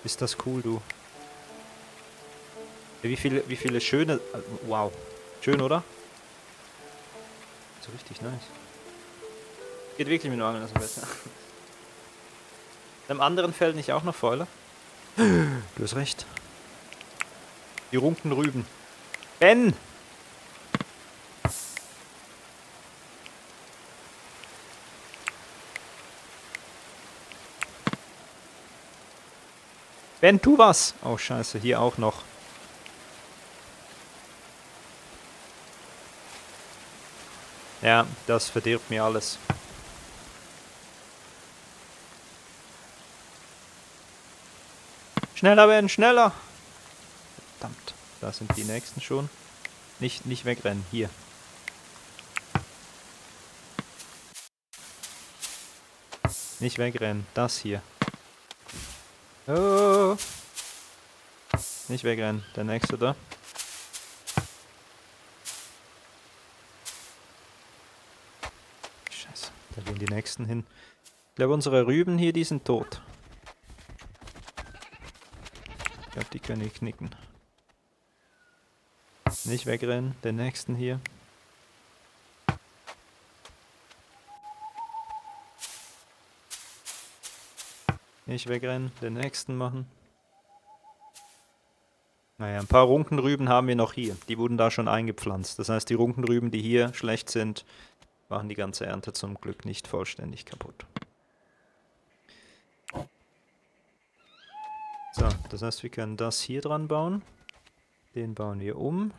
Ist das cool, du? Wie viele, wie viele schöne... Wow. Schön, oder? So richtig nice. Geht wirklich mit dem Angeln aus dem Fenster. In einem anderen Feld nicht auch noch Fäule? Du hast recht. Die runken Rüben. Ben! Ben, tu was! Oh, scheiße. Hier auch noch. Ja, das verdirbt mir alles. Schneller werden, schneller! Verdammt, da sind die nächsten schon. Nicht, nicht wegrennen, hier. Nicht wegrennen, das hier. Oh. Nicht wegrennen, der nächste da. Die nächsten hin. Ich glaube, unsere Rüben hier, die sind tot. Ich glaube, die können hier knicken. Nicht wegrennen, den nächsten hier. Nicht wegrennen, den nächsten machen. Naja, ein paar Runkenrüben haben wir noch hier. Die wurden da schon eingepflanzt. Das heißt, die Runkenrüben, die hier schlecht sind, machen die ganze Ernte zum Glück nicht vollständig kaputt. So, das heißt, wir können das hier dran bauen. Den bauen wir um.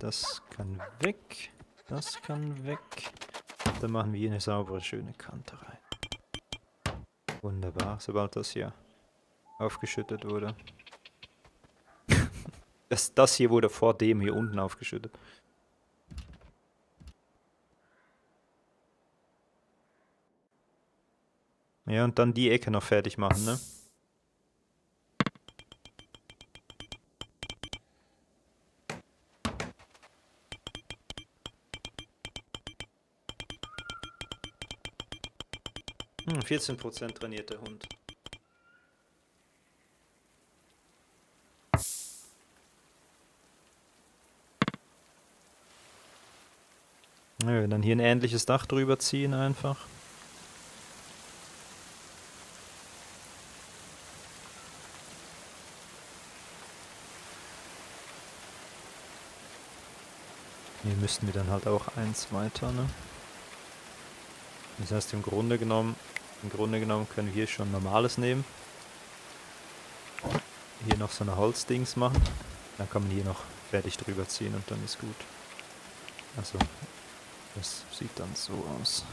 Das kann weg. Das kann weg. Dann machen wir hier eine saubere, schöne Kante rein. Wunderbar, sobald das hier aufgeschüttet wurde. Das, das hier wurde vor dem hier unten aufgeschüttet. Ja, und dann die Ecke noch fertig machen, ne? Hm, vierzehn Prozent trainiert der Hund. Nö, dann hier ein ähnliches Dach drüber ziehen einfach. Hier müssten wir dann halt auch eins weiter, ne? Das heißt, im Grunde genommen, im Grunde genommen können wir hier schon normales nehmen. Hier noch so eine Holzdings machen. Dann kann man hier noch fertig drüber ziehen und dann ist gut. Also, das sieht dann so aus.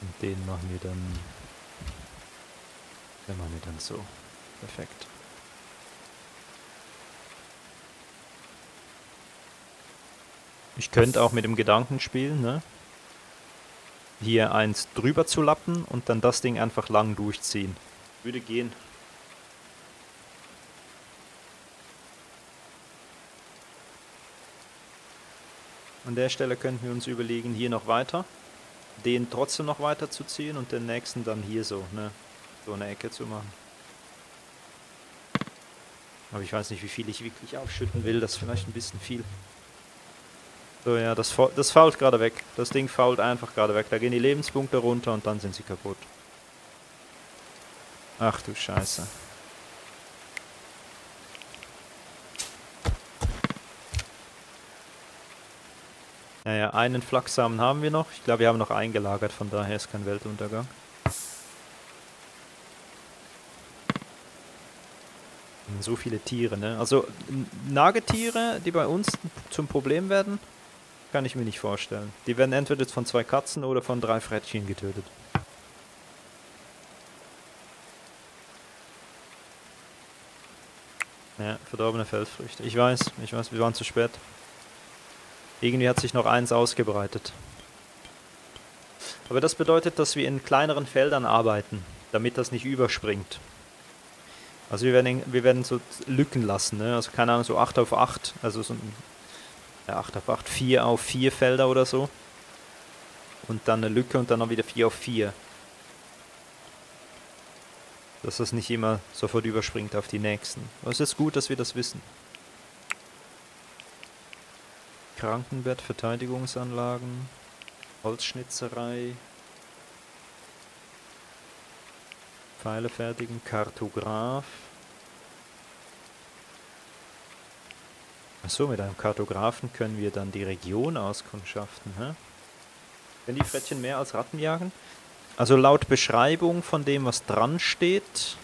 Und den machen wir dann... Den machen wir dann so. Perfekt. Ich könnte auch mit dem Gedanken spielen, ne? hier eins drüber zu lappen und dann das Ding einfach lang durchziehen. Würde gehen. An der Stelle könnten wir uns überlegen, hier noch weiter, den trotzdem noch weiter zu ziehen und den nächsten dann hier so, ne, so eine Ecke zu machen. Aber ich weiß nicht, wie viel ich wirklich aufschütten will, das ist vielleicht ein bisschen viel. So, ja, das, das fault gerade weg. Das Ding fault einfach gerade weg. Da gehen die Lebenspunkte runter und dann sind sie kaputt. Ach du Scheiße. Naja, einen Flachsamen haben wir noch. Ich glaube, wir haben noch eingelagert, von daher ist kein Weltuntergang. So viele Tiere, ne? Also, Nagetiere, die bei uns zum Problem werden, kann ich mir nicht vorstellen. Die werden entweder von zwei Katzen oder von drei Frettchen getötet. Ja, verdorbene Feldfrüchte. Ich weiß, ich weiß, wir waren zu spät. Irgendwie hat sich noch eins ausgebreitet. Aber das bedeutet, dass wir in kleineren Feldern arbeiten, damit das nicht überspringt. Also wir werden, wir werden so Lücken lassen, ne? Also keine Ahnung, so acht auf acht, also so ein, ja, acht auf acht, vier auf vier Felder oder so. Und dann eine Lücke und dann noch wieder vier auf vier. Dass das nicht immer sofort überspringt auf die nächsten. Aber es ist gut, dass wir das wissen. Krankenbett, Verteidigungsanlagen, Holzschnitzerei, Pfeile fertigen, Kartograf. Achso, mit einem Kartografen können wir dann die Region auskundschaften. Hä? Können die Frettchen mehr als Ratten jagen? Also laut Beschreibung von dem, was dran steht,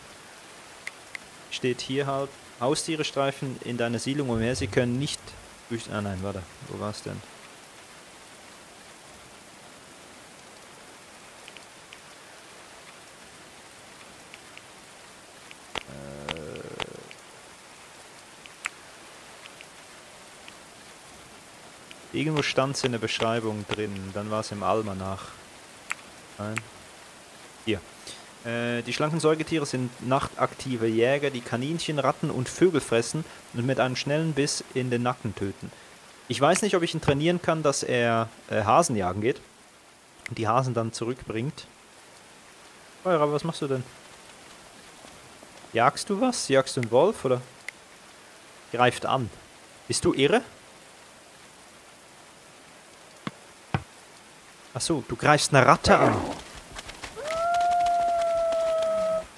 steht hier halt, Haustiere streifen in deine Siedlung umher, sie können nicht... Ah nein, warte, wo war's denn? Äh Irgendwo stand's in der Beschreibung drin, dann war's im Almanach. Nein. Hier. Die schlanken Säugetiere sind nachtaktive Jäger, die Kaninchen, Ratten und Vögel fressen und mit einem schnellen Biss in den Nacken töten. Ich weiß nicht, ob ich ihn trainieren kann, dass er äh, Hasen jagen geht und die Hasen dann zurückbringt. Oh, aber was machst du denn? Jagst du was? Jagst du einen Wolf oder? Greift an. Bist du irre? Achso, du greifst eine Ratte an.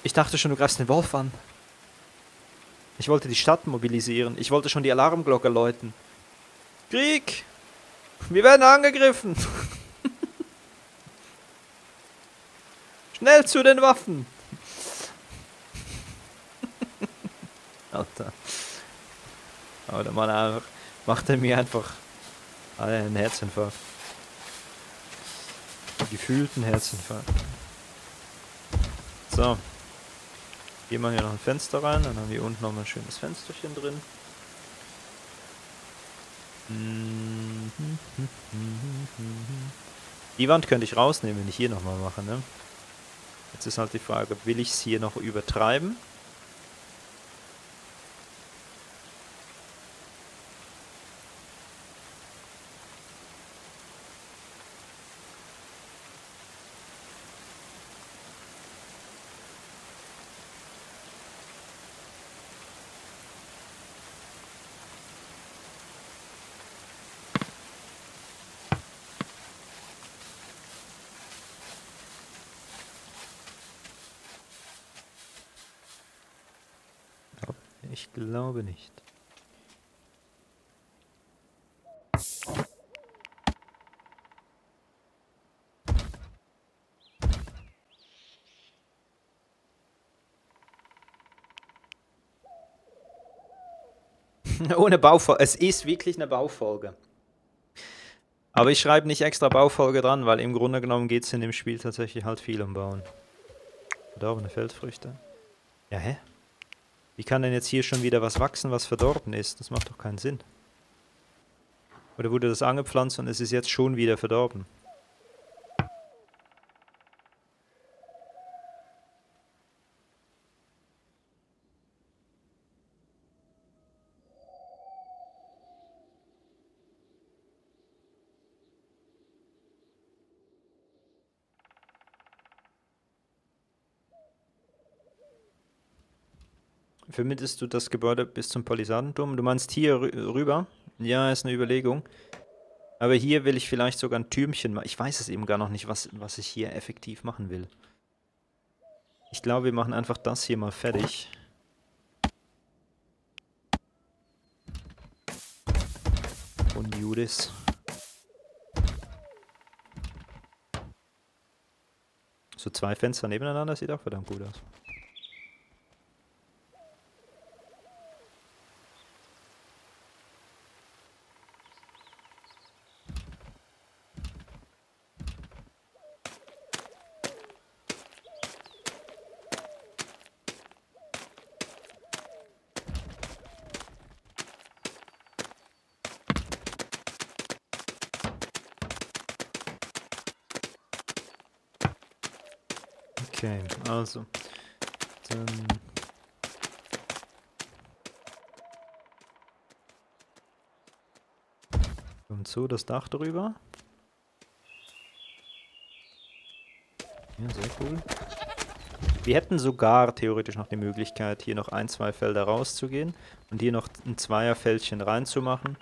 Ich dachte schon, du greifst den Wolf an. Ich wollte die Stadt mobilisieren. Ich wollte schon die Alarmglocke läuten. Krieg! Wir werden angegriffen! Schnell zu den Waffen! Alter. Aber der Mann einfach, macht er mir einfach einen Herzinfarkt. Gefühlten Herzinfarkt. So. Gehen wir hier noch ein Fenster rein, dann haben wir unten noch mal ein schönes Fensterchen drin. Die Wand könnte ich rausnehmen, wenn ich hier nochmal mache, ne? Jetzt ist halt die Frage, will ich es hier noch übertreiben? Ich glaube nicht. Ohne Baufolge. Es ist wirklich eine Baufolge. Aber ich schreibe nicht extra Baufolge dran, weil im Grunde genommen geht es in dem Spiel tatsächlich halt viel um Bauen. Da auch eine Feldfrüchte. Ja, hä? Wie kann denn jetzt hier schon wieder was wachsen, was verdorben ist? Das macht doch keinen Sinn. Oder wurde das angepflanzt und es ist jetzt schon wieder verdorben? vermittest du das Gebäude bis zum Palisadenturm? Du meinst hier rüber? Ja, ist eine Überlegung. Aber hier will ich vielleicht sogar ein Türmchen machen. Ich weiß es eben gar noch nicht, was, was ich hier effektiv machen will. Ich glaube, wir machen einfach das hier mal fertig. Und Judis. So zwei Fenster nebeneinander sieht auch verdammt gut aus. Okay, also, dann und so das Dach drüber. Ja, sehr cool. Wir hätten sogar theoretisch noch die Möglichkeit, hier noch ein, zwei Felder rauszugehen und hier noch ein Zweierfeldchen reinzumachen,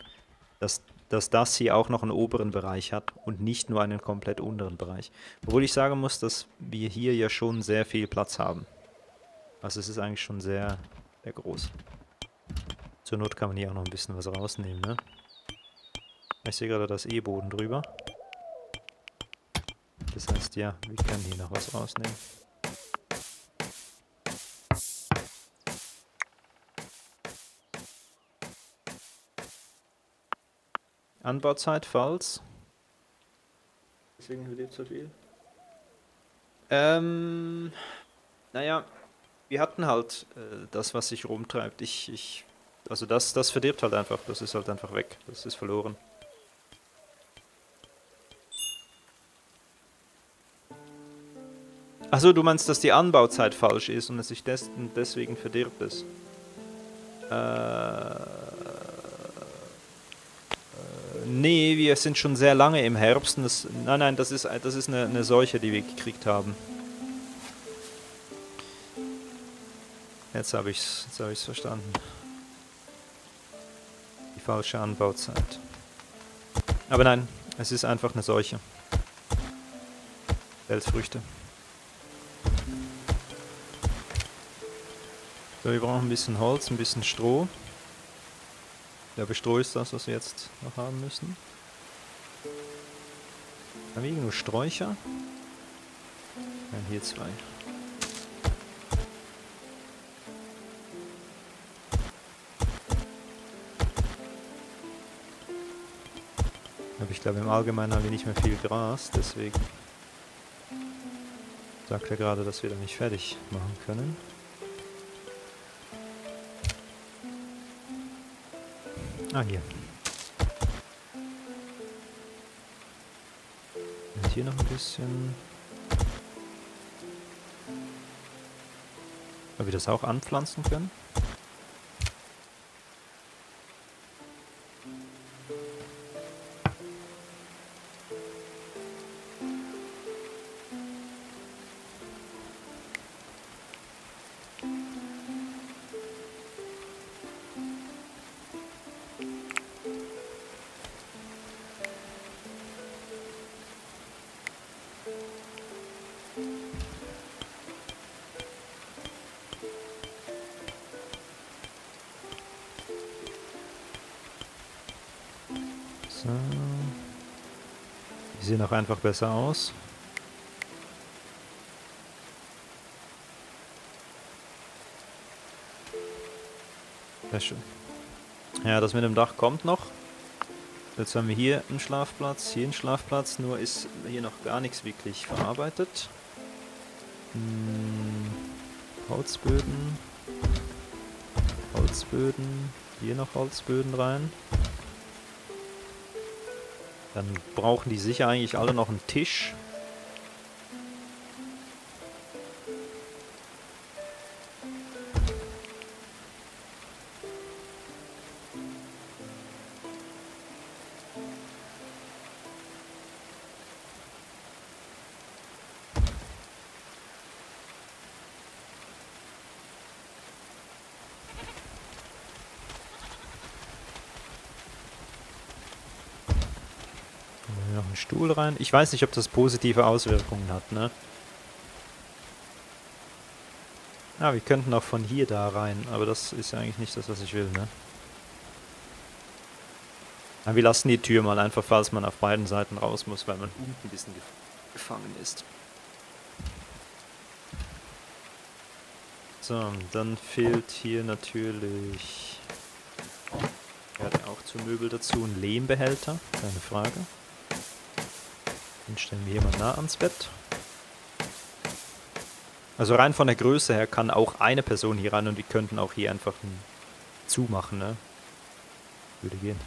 dass dass das hier auch noch einen oberen Bereich hat und nicht nur einen komplett unteren Bereich. Obwohl ich sagen muss, dass wir hier ja schon sehr viel Platz haben. Also es ist eigentlich schon sehr, sehr groß. Zur Not kann man hier auch noch ein bisschen was rausnehmen, ne? Ich sehe gerade das E-Boden drüber. Das heißt ja, wir können hier noch was rausnehmen. Anbauzeit, falls. Deswegen überlebt so viel. Ähm, naja, wir hatten halt äh, das, was sich rumtreibt. Ich, ich, also das, das verdirbt halt einfach. Das ist halt einfach weg. Das ist verloren. Achso, du meinst, dass die Anbauzeit falsch ist und es sich des deswegen verdirbt ist. Äh... Nee, wir sind schon sehr lange im Herbst. Das, nein, nein, das ist, das ist eine, eine Seuche, die wir gekriegt haben. Jetzt habe ich es jetzt habe ich es verstanden. Die falsche Anbauzeit. Aber nein, es ist einfach eine Seuche. Feldfrüchte. So, wir brauchen ein bisschen Holz, ein bisschen Stroh. Der Bestroh ist das, was wir jetzt noch haben müssen. Haben wir irgendwo Sträucher? Ja, hier zwei. Aber ich glaube, im Allgemeinen haben wir nicht mehr viel Gras, deswegen sagt er gerade, dass wir da nicht fertig machen können. Ah, hier. Und hier noch ein bisschen. Ob wir das auch anpflanzen können? Die sehen auch einfach besser aus. Sehr schön. Ja, das mit dem Dach kommt noch. Jetzt haben wir hier einen Schlafplatz, hier einen Schlafplatz, nur ist hier noch gar nichts wirklich verarbeitet. Hm, Holzböden. Holzböden. Hier noch Holzböden rein. Dann brauchen die sicher eigentlich alle noch einen Tisch. noch einen Stuhl rein. Ich weiß nicht, ob das positive Auswirkungen hat, ne? Ah, wir könnten auch von hier da rein, aber das ist ja eigentlich nicht das, was ich will, ne? Aber wir lassen die Tür mal einfach, falls man auf beiden Seiten raus muss, weil man unten ein bisschen gefangen ist. So, dann fehlt hier natürlich... Ja, auch zum Möbel dazu ein Lehmbehälter, keine Frage. Den stellen wir hier mal nah ans Bett. Also rein von der Größe her kann auch eine Person hier rein und die könnten auch hier einfach ein zumachen, ne? Würde gehen.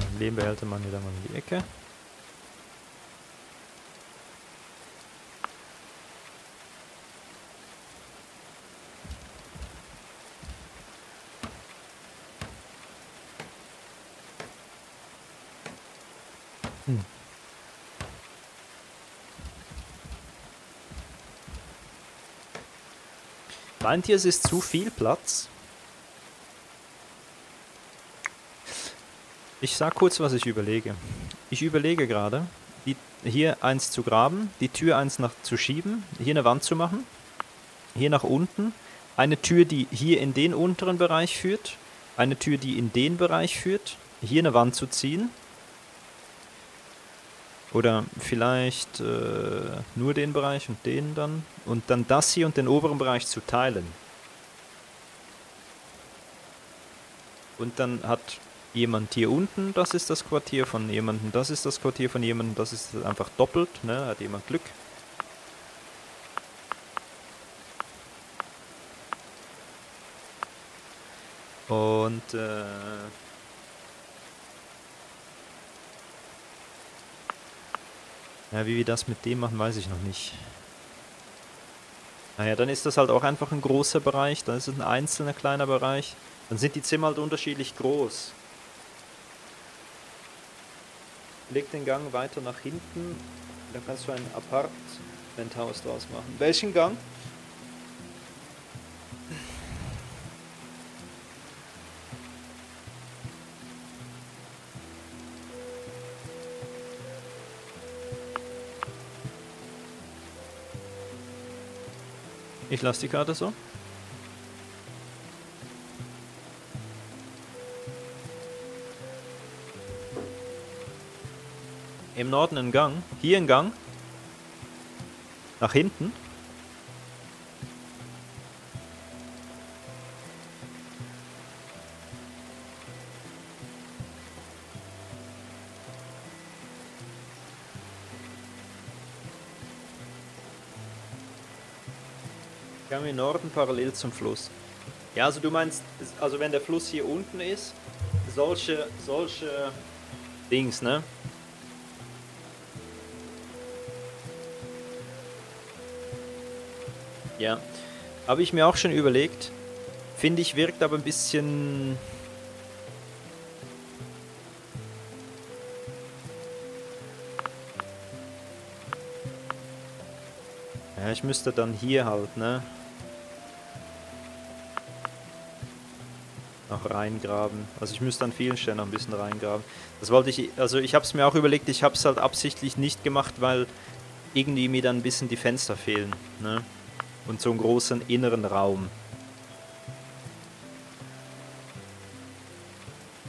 Den Lehmbehälter machen wir da mal in die Ecke. Meint ihr, es ist zu viel Platz? Ich sag kurz, was ich überlege. Ich überlege gerade, die, hier eins zu graben, die Tür eins nach zu schieben, hier eine Wand zu machen, hier nach unten, eine Tür, die hier in den unteren Bereich führt, eine Tür, die in den Bereich führt, hier eine Wand zu ziehen. Oder vielleicht äh, nur den Bereich und den dann. Und dann das hier und den oberen Bereich zu teilen. Und dann hat jemand hier unten, das ist das Quartier von jemandem, das ist das Quartier von jemandem, das ist einfach doppelt, ne? Hat jemand Glück. Und... Äh Ja, wie wir das mit dem machen, weiß ich noch nicht. Naja, dann ist das halt auch einfach ein großer Bereich, dann ist es ein einzelner kleiner Bereich. Dann sind die Zimmer halt unterschiedlich groß. Leg den Gang weiter nach hinten, da kannst du ein Apartmenthaus draus machen. Welchen Gang? Ich lasse die Karte so. Im Norden ein Gang. Hier ein Gang. Nach hinten. Im Norden parallel zum Fluss. Ja, also du meinst, also wenn der Fluss hier unten ist, solche, solche Dings, ne? Ja. Habe ich mir auch schon überlegt. Finde ich, wirkt aber ein bisschen... Ja, ich müsste dann hier halt, ne? Noch reingraben. Also ich müsste an vielen Stellen noch ein bisschen reingraben. Das wollte ich, also ich habe es mir auch überlegt, ich habe es halt absichtlich nicht gemacht, weil irgendwie mir dann ein bisschen die Fenster fehlen, ne? Und so einen großen inneren Raum.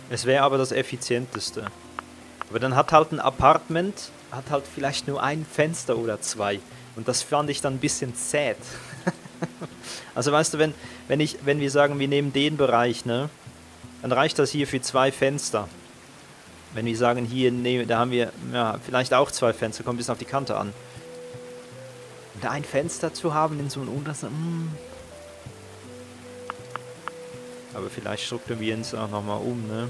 Es wäre aber das effizienteste. Aber dann hat halt ein Apartment, hat halt vielleicht nur ein Fenster oder zwei. Und das fand ich dann ein bisschen sad. Also weißt du, wenn, wenn, ich, wenn wir sagen, wir nehmen den Bereich, ne, dann reicht das hier für zwei Fenster. Wenn wir sagen, hier, ne, da haben wir ja, vielleicht auch zwei Fenster, kommt ein bisschen auf die Kante an. Und da ein Fenster zu haben in so einem untersten... Mm. Aber vielleicht strukturieren wir es auch nochmal um, ne.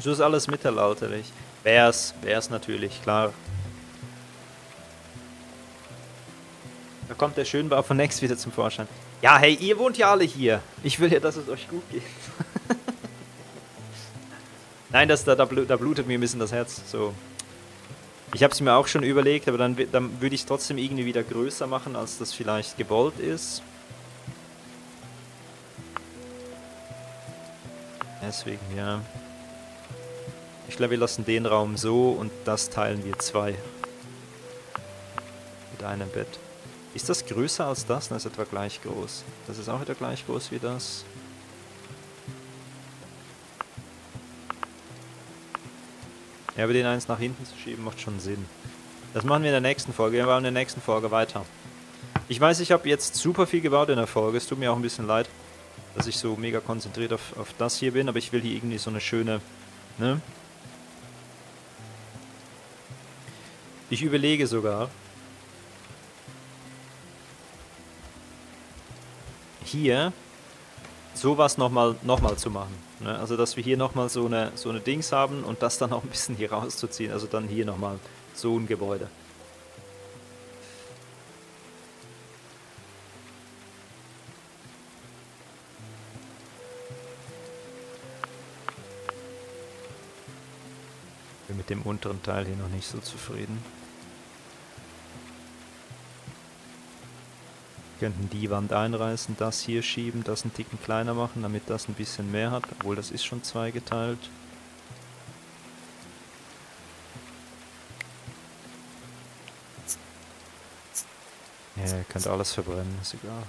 So ist alles mittelalterlich. Wär's, wär's natürlich, klar. Da kommt der Schönbau von Next wieder zum Vorschein. Ja, hey, ihr wohnt ja alle hier. Ich will ja, dass es euch gut geht. Nein, das, da, da blutet mir ein bisschen das Herz. So. Ich habe es mir auch schon überlegt, aber dann, dann würde ich es trotzdem irgendwie wieder größer machen, als das vielleicht gewollt ist. Deswegen, ja. Ich glaube, wir lassen den Raum so und das teilen wir zwei. Mit einem Bett. Ist das größer als das? Das ist etwa gleich groß. Das ist auch etwa gleich groß wie das. Ja, aber den eins nach hinten zu schieben, macht schon Sinn. Das machen wir in der nächsten Folge. Wir machen in der nächsten Folge weiter. Ich weiß, ich habe jetzt super viel gebaut in der Folge. Es tut mir auch ein bisschen leid, dass ich so mega konzentriert auf, auf das hier bin. Aber ich will hier irgendwie so eine schöne... Ne? Ich überlege sogar... hier sowas nochmal nochmal zu machen. Ne? Also dass wir hier nochmal so eine, so eine Dings haben und das dann auch ein bisschen hier rauszuziehen. Also dann hier nochmal so ein Gebäude. Ich bin mit dem unteren Teil hier noch nicht so zufrieden. Wir könnten die Wand einreißen, das hier schieben, das einen Ticken kleiner machen, damit das ein bisschen mehr hat, obwohl das ist schon zweigeteilt. Ja, ihr könnt alles verbrennen, ist egal.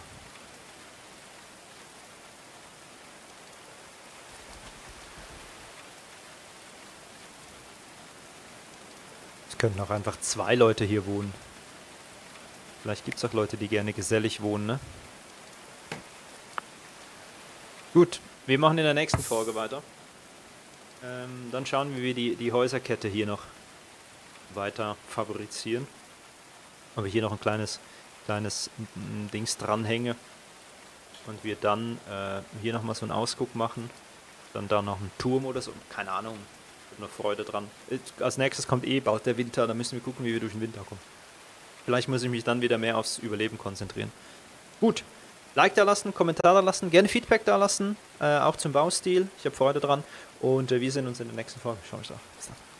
Es könnten auch einfach zwei Leute hier wohnen. Vielleicht gibt es auch Leute, die gerne gesellig wohnen, ne? Gut, wir machen in der nächsten Folge weiter. Ähm, dann schauen wir, wie wir die, die Häuserkette hier noch weiter fabrizieren. Ob ich hier noch ein kleines, kleines Dings dranhänge. Und wir dann äh, hier nochmal so einen Ausguck machen. Dann da noch einen Turm oder so. Keine Ahnung, ich habe noch Freude dran. Als nächstes kommt eh bald der Winter, da müssen wir gucken, wie wir durch den Winter kommen. Vielleicht muss ich mich dann wieder mehr aufs Überleben konzentrieren. Gut. Like da lassen, Kommentar da lassen, gerne Feedback da lassen. Äh, auch zum Baustil. Ich habe Freude dran. Und äh, wir sehen uns in der nächsten Folge. Schauen wir uns an. Bis dann.